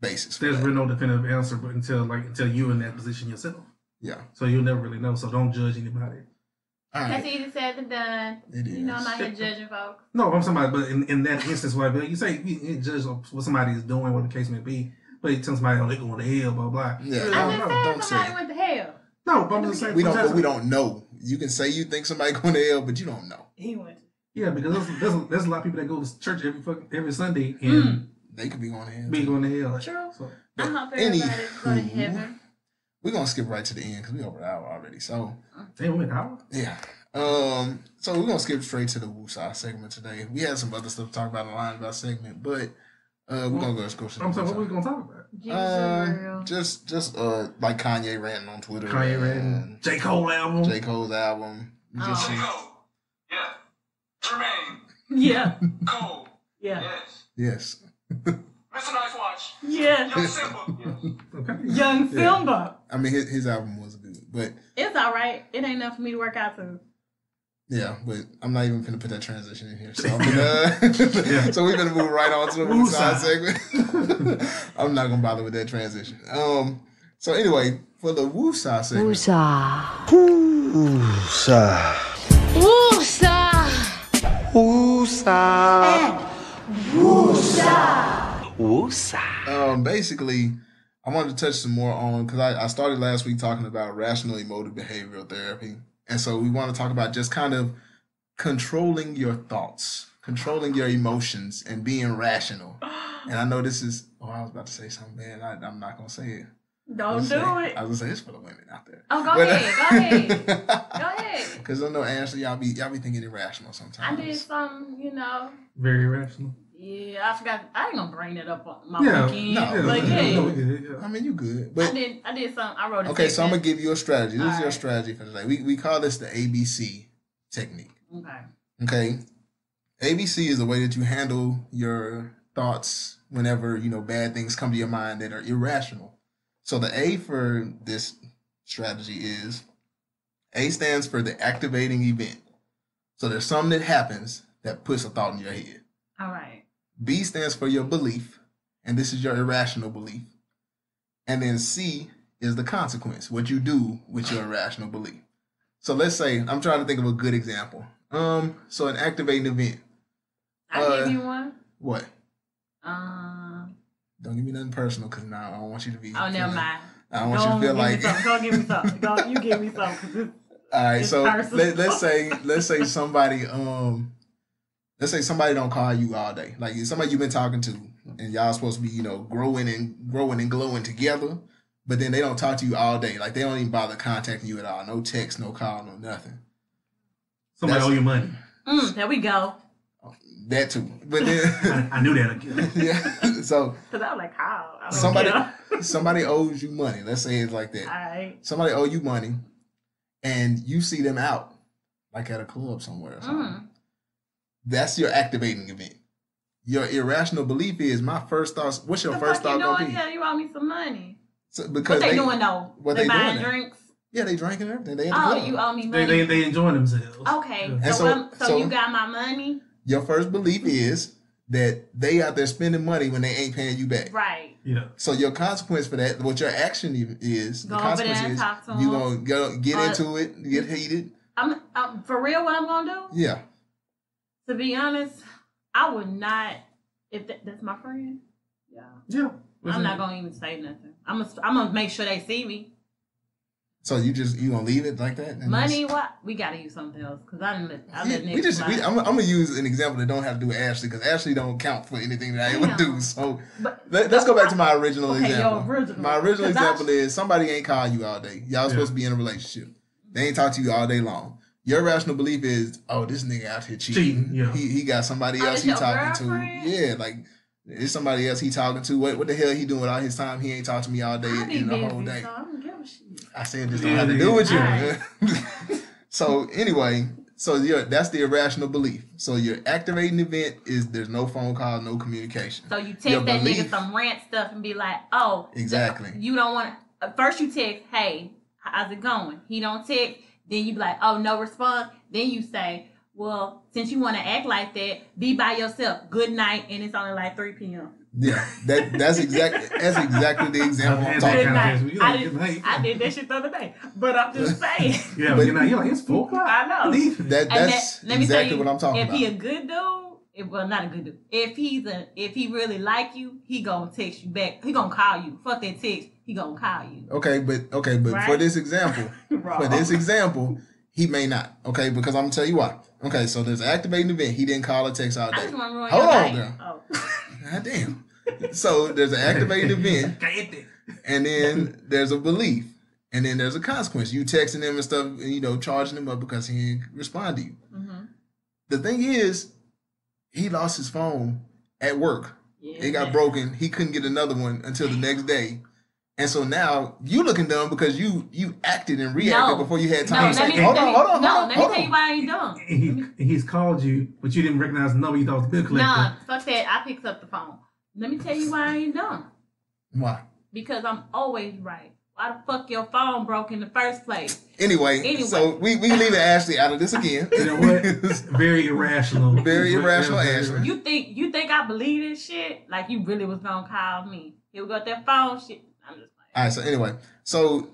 basis. There's really no definitive answer, but until like until you're in that position yourself, yeah. So you'll never really know. So don't judge anybody. All right. That's easy said than done. It is. You know, I'm not here judging folks. No, I'm somebody, but in, in that instance, where you say you judge what somebody is doing, what the case may be. But you tell somebody, oh, they going to hell, blah, blah. Yeah. I just no, said somebody say. went to hell. No, but I'm just saying. We don't, but we don't know. You can say you think somebody going to hell, but you don't know. He went. Yeah, because there's, there's, a, there's a lot of people that go to church every fucking, every Sunday, and mm. they could be going to hell. Be going to hell. True. So, I hope everybody's going to heaven. We're going to skip right to the end, because we're over an hour already. So, damn, we're an hour? Yeah. Um, so we're going to skip straight to the Woosah segment today. We had some other stuff to talk about in the line about segment, but... Uh, we're well, gonna go. Let's go. I'm sorry. What are we gonna talk about? Jesus, uh, just, just uh, like Kanye ranting on Twitter. Kanye ranting. J Cole album. J Cole's album. Oh. Just J Cole. Yeah. Jermaine. Yeah. Cole. Yeah. Yes. Yes. Mister Nice Watch. Yeah. Young Simba. Yes. Okay. Young Simba. Yeah. I mean, his his album was good, but it's all right. It ain't enough for me to work out to. Yeah, but I'm not even going to put that transition in here. So, I'm gonna, yeah. So we're going to move right on to the Woosah segment. I'm not going to bother with that transition. Um. So anyway, for the Woosah segment. Woosah. Woosah. Woosah. Woosah. Woosah. Woosah. Um. Basically, I wanted to touch some more on, because I, I started last week talking about rational emotive behavioral therapy. And so we want to talk about just kind of controlling your thoughts, controlling your emotions, and being rational. And I know this is, oh, I was about to say something bad. I, I'm not going to say it. Don't do say, it. I was going to say, it's for the women out there. Oh, go but, ahead. Uh, go ahead. Go ahead. Because I know, Ashley, y'all be, y'all be thinking irrational sometimes. I did some, you know. Very irrational. Yeah, I forgot. I ain't gonna bring that up on my yeah, weekend. No, but yeah, hey, no, yeah. I mean, you good. But I did. I did something. I wrote. A okay, so I'm gonna give you a strategy. This All is your strategy for today. We we call this the A B C technique. Okay. Okay. A B C is a way that you handle your thoughts whenever, you know, bad things come to your mind that are irrational. So the A for this strategy is, A stands for the activating event. So there's something that happens that puts a thought in your head. All right. B stands for your belief, and this is your irrational belief. And then C is the consequence, what you do with your irrational belief. So let's say, I'm trying to think of a good example. Um, so an activating event. I uh, gave you one. What? Um. Don't give me nothing personal, because now I don't want you to be. Oh, never mind. I don't want don't you to feel like. Don't give me something. Don't you give me something. All right, it's so let, let's say let's say somebody um, let's say somebody don't call you all day, like somebody you've been talking to, and y'all supposed to be, you know, growing and growing and glowing together, but then they don't talk to you all day, like they don't even bother contacting you at all, no text, no call, no nothing. Somebody that's, owe you money. Mm, there we go. That too, but then I, I knew that. Again. Yeah, so because I was like, how I somebody somebody owes you money. Let's say it's like that. All right. Somebody owe you money. And you see them out, like at a club somewhere or something. Mm. That's your activating event. Your irrational belief is my first thoughts. What's your what first thought you going to be? Yeah, you owe me some money. So, because what they, they doing though? What they, they buying doing drinks? Now. Yeah, they drinking everything. They oh, club. You owe me money. They, they, they enjoying themselves. Okay, yeah. so, so, so so you got my money? Your first belief is that they out there spending money when they ain't paying you back. Right. Yeah. So your consequence for that, what your action is, go the consequence is you gonna go, get uh, into it, get heated. I'm, I'm for real. What I'm gonna do? Yeah. To be honest, I would not. If that, that's my friend, yeah, yeah. I'm not gonna even say nothing. I'm gonna, I'm gonna make sure they see me. So you just you gonna leave it like that? Money? What? We gotta use something else because I didn't. I didn't. Yeah, we just. We, I'm, I'm gonna use an example that don't have to do with Ashley because Ashley don't count for anything that I ever do. So but, let, let's go back to my original okay, example. Original. My original example sh- is somebody ain't calling you all day. Y'all yeah. supposed to be in a relationship. They ain't talk to you all day long. Your rational belief is, oh, this nigga out here cheating. cheating yeah. He he got somebody else oh, he talking girlfriend? to. Yeah, like. It's somebody else he talking to. What what the hell he doing with all his time? He ain't talking to me all day in the whole day. So I don't give a shit. I said this don't yeah, have to do with you. Right. So anyway, so yeah, that's the irrational belief. So your activating event is there's no phone call, no communication. So you text your that belief, nigga some rant stuff and be like, oh, exactly. You don't want to. First you text, hey, how's it going? He don't text. Then you be like, oh, no response. Then you say, well, since you want to act like that, be by yourself. Good night, and it's only like three p.m. Yeah, that that's exactly that's exactly the example I'm talking about. Like, I, did, I did that shit the other day, but I'm just saying. Yeah, but you know, you're like, it's four o'clock. I know. That, that's that, let me exactly you, what I'm talking if about. If he a good dude, if, well, not a good dude. If he's a, if he really like you, he gonna text you back. He gonna call you. Fuck that text. He gonna call you. Okay, but okay, but right? for this example, for this example, he may not. Okay, because I'm gonna tell you why. Okay, so there's an activating event. He didn't call or text all day. I just want to ruin Hold your on, life. girl. Oh. God damn. So there's an activating event, and then there's a belief, and then there's a consequence. You texting him and stuff, and you know, charging him up because he didn't respond to you. Mm-hmm. The thing is, he lost his phone at work. Yeah. It got broken. He couldn't get another one until the next day. And so now you looking dumb because you you acted and reacted no. before you had time no, to say, me, hold, on, me, hold on, hold on, no, hold on. No, let me tell you why I ain't dumb. He, he, he's called you, but you didn't recognize the number. You thought it was bill collector. Nah, fuck that. I picked up the phone. Let me tell you why I ain't dumb. Why? Because I'm always right. Why the fuck your phone broke in the first place? Anyway, anyway. so we, we leave Ashley out of this again. You know what? Very irrational. Very irrational, Ashley. You think, you think I believe this shit? Like you really was going to call me. Here we got that phone shit. All right, so anyway, so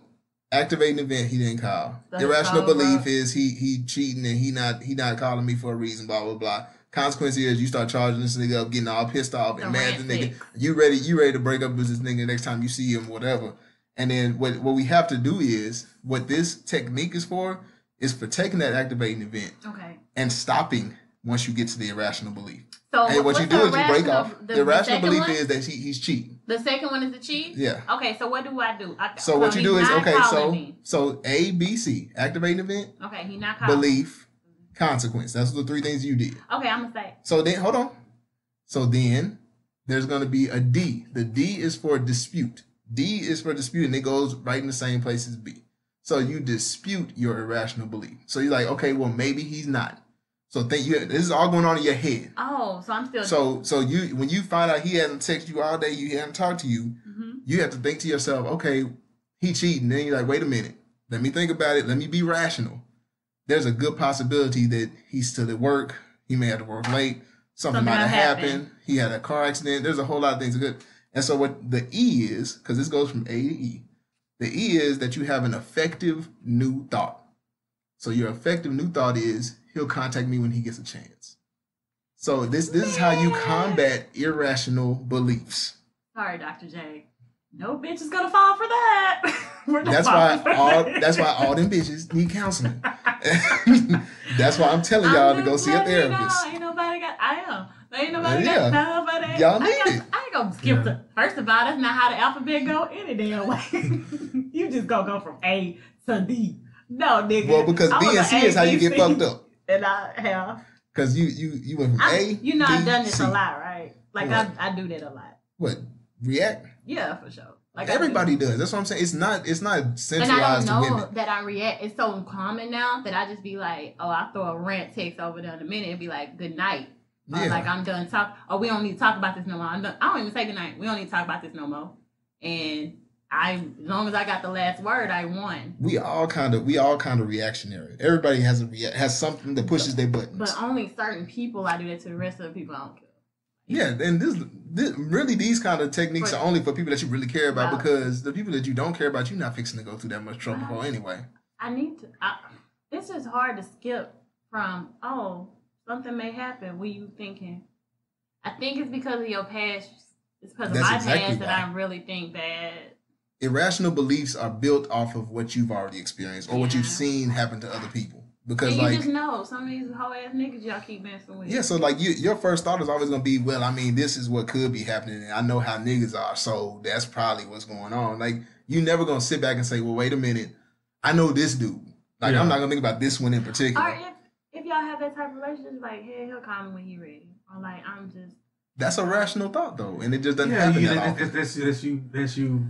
activating event, he didn't call. That's irrational belief up. is he he cheating and he not he not calling me for a reason, blah, blah, blah. Consequence is you start charging this nigga up, getting all pissed off and the mad at the nigga. Six. You ready You ready to break up with this nigga next time you see him, whatever. And then what, what we have to do is, what this technique is for, is for taking that activating event okay. and stopping once you get to the irrational belief. So and what you do is you break off. The, the irrational belief one? is that he, he's cheating. The second one is the cheat? Yeah. Okay, so what do I do? I, so, so what you do is, okay, so me. so A, B, C, activating event. Okay, he not calling. Belief, me. consequence. That's the three things you did. Okay, I'm going to say. So then, hold on. So then, there's going to be a D. The D is for dispute. D is for dispute, and it goes right in the same place as B. So you dispute your irrational belief. So you're like, okay, well, maybe he's not. So think you this is all going on in your head. Oh, so I'm still. So so you when you find out he hasn't texted you all day, you haven't talked to you. Mm-hmm. You have to think to yourself, okay, he cheating. Then you're like, wait a minute, let me think about it. Let me be rational. There's a good possibility that he's still at work. He may have to work late. Something, Something might have happened. happened. He had a car accident. There's a whole lot of things good. And so what the E is, because this goes from A to E, the E is that you have an effective new thought. So your effective new thought is, he'll contact me when he gets a chance. So this this is how you combat irrational beliefs. Sorry, Doctor J. No bitch is gonna fall for that. We're not that's why all that. that's why all them bitches need counseling. That's why I'm telling y'all I'm to go see a therapist. Ain't nobody got I am. Ain't nobody yeah. got nobody. Y'all need I it. Gonna, I ain't gonna skip yeah. the first of all, that's not how the alphabet go any damn way. You just gonna go from A to D. No, nigga. Well, because B and C is how you get fucked up. And I have. Because you, you, you went from I, A, You know, B, I've done this C. a lot, right? Like, right. I I do that a lot. What? React? Yeah, for sure. Like Everybody do. does. That's what I'm saying. It's not it's not centralized to women. And I don't know that I react. It's so common now that I just be like, oh, I throw a rant text over there in a minute and be like, good night. Yeah. Or like, I'm done talking. Or we don't need to talk about this no more. I'm done. I don't even say good night. We don't need to talk about this no more. And I, as long as I got the last word, I won. We all kind of, we all kind of reactionary. Everybody has a rea- has something that pushes their buttons. But only certain people I do that to. The rest of the people I don't care. Yeah, and this, this really these kind of techniques for, are only for people that you really care about, wow. because the people that you don't care about, you're not fixing to go through that much trouble wow. for anyway. I need to. I, it's just hard to skip from oh something may happen. What are you thinking? I think it's because of your past. It's because That's of my exactly past why. that I really think that. Irrational beliefs are built off of what you've already experienced or yeah. what you've seen happen to other people. Because and you like, just know some of these whole ass niggas y'all keep messing with. Yeah, so like you, your first thought is always gonna be, well, I mean, this is what could be happening, and I know how niggas are, so that's probably what's going on. Like you never gonna sit back and say, well, wait a minute, I know this dude. Like yeah. I'm not gonna think about this one in particular. Or if if y'all have that type of relationship, like hey, he'll call me when he ready, or like I'm just. That's a rational thought though, and it just doesn't yeah, happen. Yeah, that that, that, that's that's you that's you.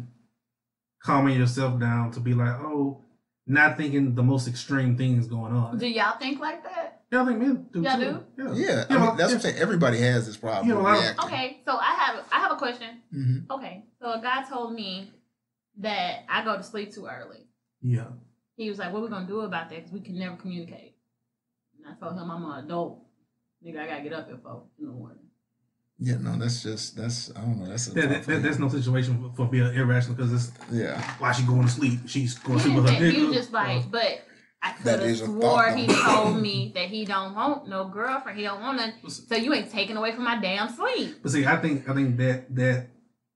calming yourself down to be like, oh, not thinking the most extreme thing is going on. Do y'all think like that? Yeah, I think men do y'all too. do? Yeah, yeah. I mean, know, that's what I'm saying. Everybody has this problem. You know, I, okay, so I have I have a question. Mm-hmm. Okay, so a guy told me that I go to sleep too early. Yeah. He was like, what are we going to do about that? Because we can never communicate. And I told him I'm an adult. Nigga, I got to get up at four in the morning. Yeah, no, that's just, that's, I don't know, that's a that, that, that, That's no situation for, for being irrational, because it's, yeah. why she going to sleep? She's going to sleep with her nigga. He was just like, uh, but I could have swore he told me that he don't want no girlfriend, he don't want none, so you ain't taking away from my damn sleep. But see, I think I think that, that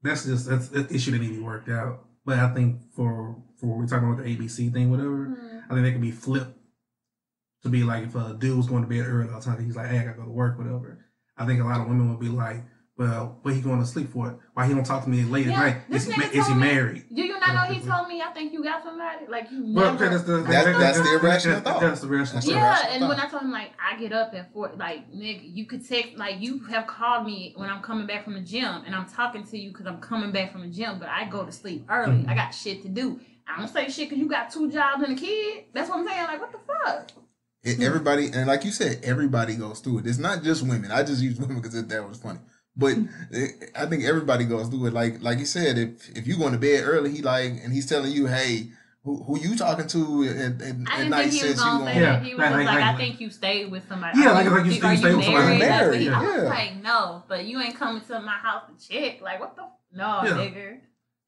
that's just, that's an issue that needs to be worked out. But I think for, for we're talking about the A B C thing, whatever, mm. I think that can be flipped to be like, if a dude's going to bed early all the time, he's like, hey, I got to go to work, whatever. I think a lot of women would be like, well, what he going to sleep for? Why he don't talk to me late yeah, at night? Is, ma- is he married? Do you not know he told me, I think you got somebody? Like, you know. Well, okay, that's the, that's, that's, that's, that's the irrational thought. That's the irrational thought. Yeah, and thought. when I told him, like, I get up at four, like, nigga, you could text, like, you have called me when I'm coming back from the gym, and I'm talking to you because I'm coming back from the gym, but I go to sleep early. Mm-hmm. I got shit to do. I don't say shit because you got two jobs and a kid. That's what I'm saying. Like, what the fuck? It, everybody, and like you said, everybody goes through it. It's not just women. I just use women because that was funny. But it, I think everybody goes through it. Like like you said, if if you going to bed early, he like, and he's telling you, hey, who who you talking to at, at, at night since you going? Yeah. He was like, like, like, I think you stayed with somebody. Yeah, like, like you, you, you stayed with somebody. Married? Yeah. I was like, no, but you ain't coming to my house to check. Like, what the? No, yeah. nigga.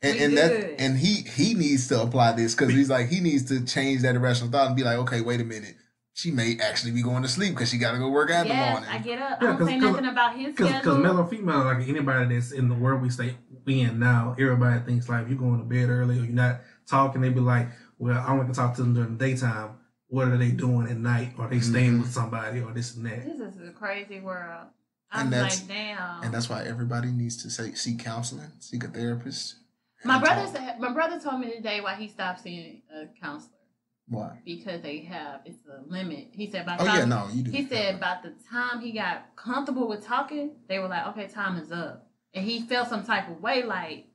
And, and that and he, he needs to apply this because he's like, he needs to change that irrational thought and be like, okay, wait a minute. She may actually be going to sleep because she got to go work out yes, in the morning. I get up. Yeah, I don't say nothing about his cause, schedule. Because male or female, like anybody that's in the world we stay we in now, everybody thinks like if you're going to bed early or you're not talking, they be like, well, I want to talk to them during the daytime. What are they doing at night? Or they staying mm-hmm. with somebody or this and that? This is a crazy world. I'm like, damn. And that's why everybody needs to say, seek counseling, seek a therapist. My brother, said, my brother told me today why he stopped seeing a counselor. Why? Because they have it's a limit. He said by the oh, time yeah, no, you do he said by the time he got comfortable with talking, they were like, okay, time is up. And he felt some type of way like,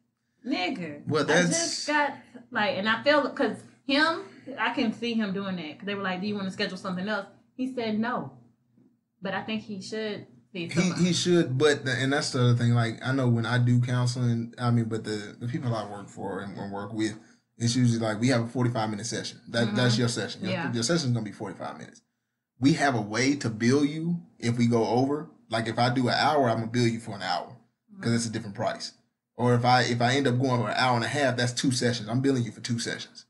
nigga. Well, that's I just got like and I felt because him, I can see him doing that. Cause they were like, do you want to schedule something else? He said no. But I think he should be he, he should, but, the, and that's the other thing, like, I know when I do counseling, I mean, but the, the people I work for and, and work with, it's usually like, we have a forty-five minute session. That mm-hmm. That's your session. Your, yeah. your session's going to be forty-five minutes. We have a way to bill you if we go over. Like, if I do an hour, I'm going to bill you for an hour because mm-hmm. it's a different price. Or if I if I end up going for an hour and a half, that's two sessions. I'm billing you for two sessions.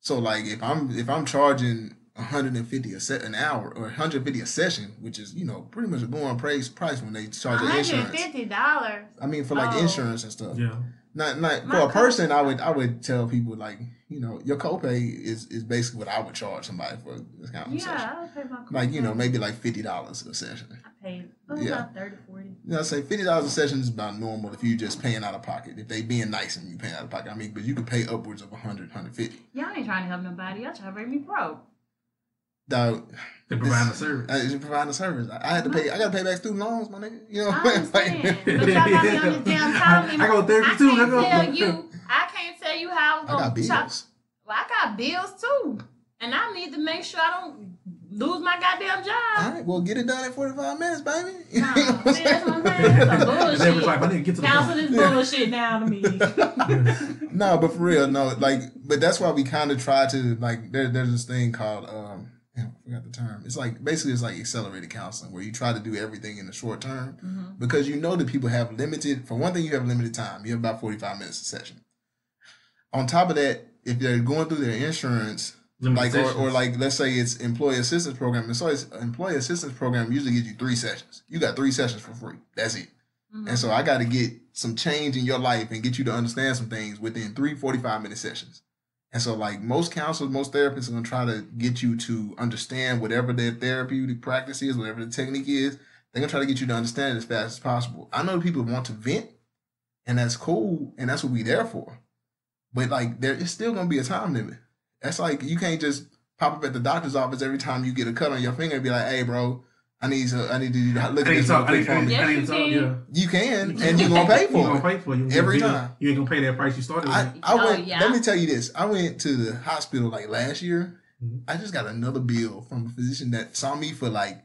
So, like, if I'm if I'm charging one hundred fifty a set an hour or one hundred fifty a session, which is, you know, pretty much a going price price when they charge the insurance. one hundred fifty dollars. I mean, for, like, oh. insurance and stuff. Yeah. Not not My for a person, I would I would tell people, like, you know, your copay is, is basically what I would charge somebody for this kind of yeah, session. Yeah, I would pay my copay. Like, you know, maybe like fifty dollars a session. I paid what was yeah. about thirty, forty. You know, I say fifty dollars a session is about normal if you're just paying out of pocket. If they being nice and you paying out of pocket, I mean, but you could pay upwards of a hundred, hundred fifty. Y'all ain't trying to help nobody. Y'all trying to bring me broke. Though, to provide the service. I, to provide the service. I, I had to pay. I got to pay back student loans, my nigga. You know what I'm saying? But y'all got me on this damn time. I, I go therapy too. I can't tell you. I can't tell you how I was going to chop. Well, I got bills too, and I need to make sure I don't lose my goddamn job. All right, well, get it done in forty-five minutes, baby. Nah, you know what man, that's what I'm saying. That's some bullshit. Like, I need to get to Council is bullshit now to me. No, but for real, no. Like, but that's why we kind of try to like. There, there's this thing called. um I forgot the term. It's like, basically it's like accelerated counseling where you try to do everything in the short term mm-hmm. because you know that people have limited, for one thing, you have limited time. You have about forty-five minutes a session. On top of that, if they're going through their insurance, like or, or like, let's say it's employee assistance program. And so it's employee assistance program usually gives you three sessions. You got three sessions for free. That's it. Mm-hmm. And so I got to get some change in your life and get you to understand some things within three forty-five minute sessions. And so, like, most counselors, most therapists are going to try to get you to understand whatever their therapeutic practice is, whatever the technique is. They're going to try to get you to understand it as fast as possible. I know people want to vent, and that's cool, and that's what we're there for. But, like, there is still going to be a time limit. That's like, you can't just pop up at the doctor's office every time you get a cut on your finger and be like, hey, bro, I need to, I need to look at this real quick for me. You can, and you're going to pay for it. You're going to pay for it. Every time. You ain't going to pay that price you started with. I went, let me tell you this. I went to the hospital like last year. Mm-hmm. I just got another bill from a physician that saw me for like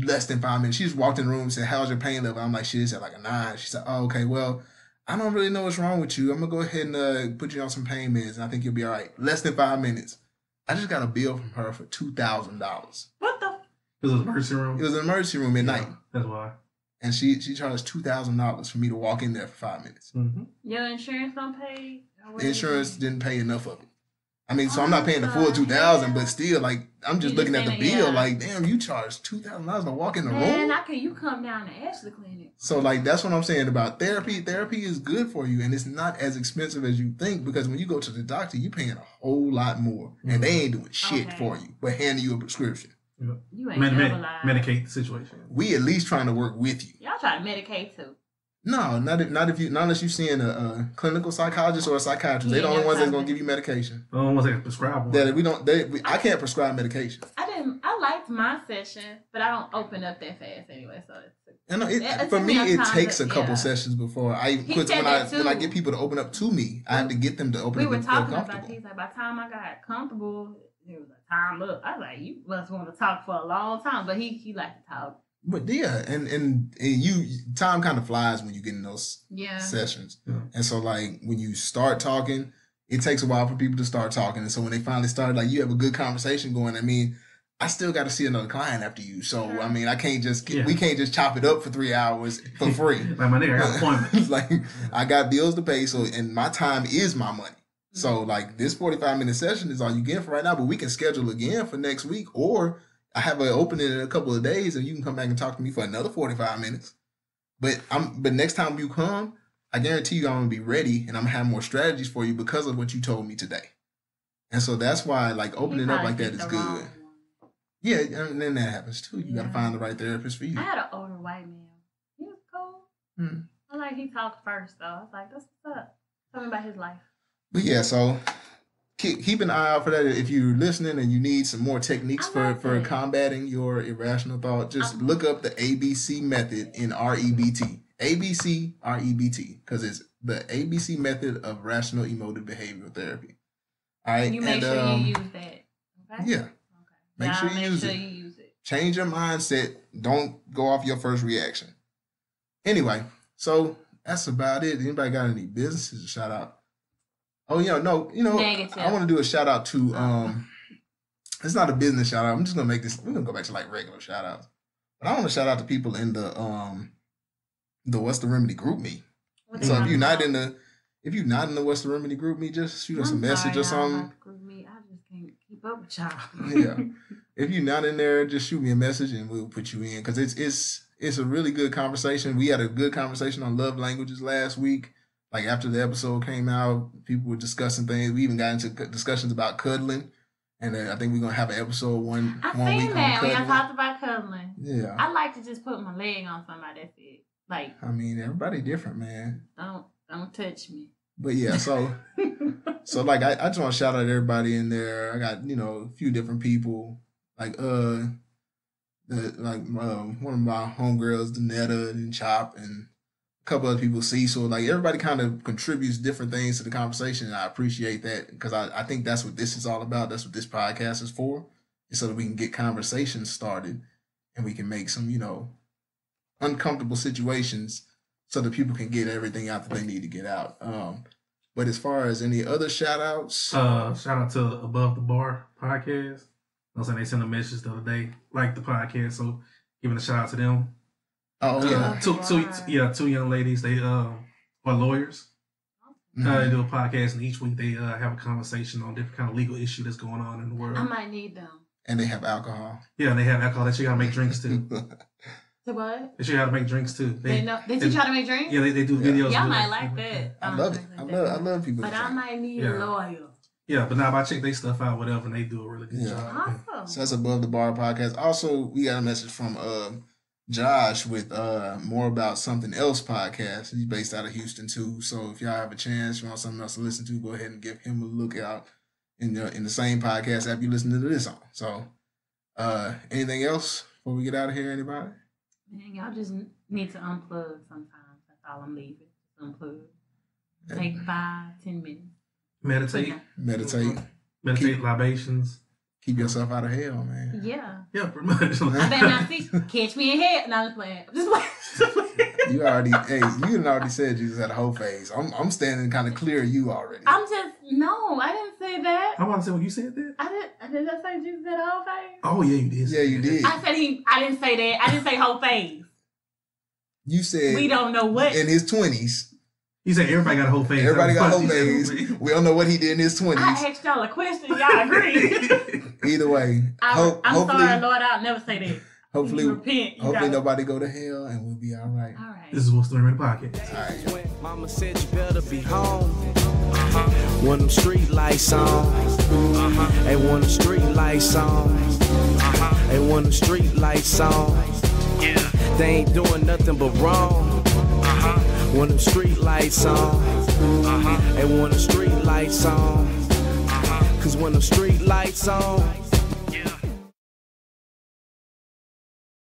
less than five minutes. She just walked in the room and said, how's your pain level? I'm like, shit, it's at like a nine. She said, oh, okay, well, I don't really know what's wrong with you. I'm going to go ahead and uh, put you on some pain meds, and I think you'll be all right. Less than five minutes. I just got a bill from her for two thousand dollars. What the? It was an emergency room. It was an emergency room at yeah, night. That's why. And she she charged two thousand dollars for me to walk in there for five minutes. Mm-hmm. Your insurance don't pay. The insurance didn't pay enough of it. I mean, so oh, I'm not paying the full two thousand, yeah. but still, like, I'm just you looking just at the bill. Yeah. Like, damn, you charged two thousand dollars to walk in the Man, room. Man, how can you come down to Ashley Clinic? So, like, that's what I'm saying about therapy. Therapy is good for you, and it's not as expensive as you think because when you go to the doctor, you're paying a whole lot more, mm-hmm. and they ain't doing shit okay. for you, but handing you a prescription. You ain't med- med- medicate the situation. We at least trying to work with you. Y'all try to medicate too. No, not if not if you not unless you're seeing a, a clinical psychologist or a psychiatrist. Yeah, they're the only ones that's gonna give you medication. The only ones that can prescribe one. That we don't. They, we, I, I can't prescribe medication. I didn't. I liked my session, but I don't open up that fast anyway. So it's, and no, it, it, for me, it takes to, a couple yeah. sessions before I. Because when I too. when I get people to open up to me, I have to get them to open we up. We were talking about things like by the time I got comfortable. It was a time up. I was like, you must want to talk for a long time, but he he liked to talk. But yeah, and and, and you time kind of flies when you get in those yeah. sessions, yeah. and so like when you start talking, it takes a while for people to start talking, and so when they finally start, like you have a good conversation going. I mean, I still got to see another client after you, so yeah. I mean, I can't just yeah. we can't just chop it up for three hours for free. Like my nigga, I got appointments. Like I got bills to pay, so and my time is my money. So, like, this forty-five minute session is all you get for right now, but we can schedule again for next week, or I have an opening in a couple of days, and you can come back and talk to me for another forty-five minutes. But I'm, but next time you come, I guarantee you I'm going to be ready, and I'm going to have more strategies for you because of what you told me today. And so that's why, like, opening up like that is good. Yeah, and then that happens, too. You yeah. got to find the right therapist for you. I had an older white man. He was cool. Hmm. I like he talked first, though. I was like, that's what's up. Tell me about his life. But yeah, so keep, keep an eye out for that. If you're listening and you need some more techniques for, for combating your irrational thought, just I'm... look up the A B C method in R E B T. A B C, R E B T, because it's the A B C method of rational emotive behavioral therapy. All right. You make and, sure um, you use that. Okay? Yeah. Okay. Make now sure you make use sure it. You use it. Change your mindset. Don't go off your first reaction. Anyway, so that's about it. Anybody got any businesses to shout out? Oh, yeah, no, you know, Negative. I want to do a shout out to, um, it's not a business shout out. I'm just going to make this, we're going to go back to like regular shout outs. But I want to shout out to people in the, um, the What's the Remedy group me. What's so if you're not in the, if you're not in the What's the Remedy group me, just shoot us I'm a message sorry, or something. Group me. I just can't keep up with y'all. Yeah. If you're not in there, just shoot me a message and we'll put you in. Because it's it's it's a really good conversation. We had a good conversation on love languages last week. Like after the episode came out, people were discussing things. We even got into discussions about cuddling. And I think we're going to have an episode one, I one week that, on cuddling. I seen that when I talked about cuddling. Yeah. I like to just put my leg on somebody. That's it. Like, I mean, everybody different, man. Don't don't touch me. But yeah, so... so like, I, I just want to shout out everybody in there. I got, you know, a few different people. Like uh, the, like uh, one of my homegirls, Danetta and Chop, and a couple other people, Cecil. Like everybody kind of contributes different things to the conversation, and I appreciate that because I, I think that's what this is all about. That's what this podcast is for, is so that we can get conversations started and we can make some, you know, uncomfortable situations so that people can get everything out that they need to get out. Um, but as far as any other shout outs, uh, shout out to Above the Bar podcast. I was saying they sent a message the other day, like the podcast, so giving a shout out to them. Oh, uh, yeah. Two, two, yeah, two young ladies, they uh, are lawyers. Mm-hmm. Uh, they do a podcast, and each week they uh, have a conversation on different kind of legal issue that's going on in the world. I might need them. And they have alcohol. Yeah, and they have alcohol. They show you how to make drinks, too. The what? They show you how to make drinks, too. They, they, know, they teach you how to make drinks? Yeah, they, they do yeah. videos. Y'all might like that. I, I love it. Like I, love, I love people. But I drink. might need yeah. a lawyer. Yeah, but now if I check their stuff out, whatever, and they do a really good yeah. job. Awesome. So that's Above the Bar podcast. Also, we got a message from uh, Josh with uh, More About Something Else podcast. He's based out of Houston, too. So if y'all have a chance, you want something else to listen to, go ahead and give him a look out in the, in the same podcast app you listen to this on. So uh, anything else before we get out of here, anybody? Man, y'all just need to unplug sometimes. That's all I'm leaving. Unplug. Take five, ten minutes. Meditate. Okay. Meditate. Meditate, keep, libations. Keep yourself out of hell, man. Yeah. Yeah, pretty much. I better not see. Catch me in hell. No, I'm just playing. I'm just playing. You already, hey, you already said Jesus had a whole phase. I'm I'm standing kind of clear of you already. I'm just, no, I didn't say that. I want to say when you said that. I didn't, did I say Jesus had a whole phase? Oh, yeah, you did. Yeah, you did. I said he, I didn't say that. I didn't say whole phase. You said. We don't know what. In his twenties. He said everybody got a whole phase. Everybody got a whole phase. We don't know what he did in his twenties. I asked y'all a question. Y'all agree. Either way. I, ho- I'm sorry, Lord. I'll never say that. Hopefully, you repent, you hopefully nobody go to hell and we'll be all right. All right. This is What's the Remedy Podcast. All right. Mama said you better be home. Uh-huh. When them street lights on. Uh-huh. Hey, when them street lights on. Uh-huh. Hey, when them street lights on. Yeah. They ain't doing nothing but wrong. Uh-huh. When them street lights on, uh-huh. And when the street lights on, uh-huh. Cause when the street lights on.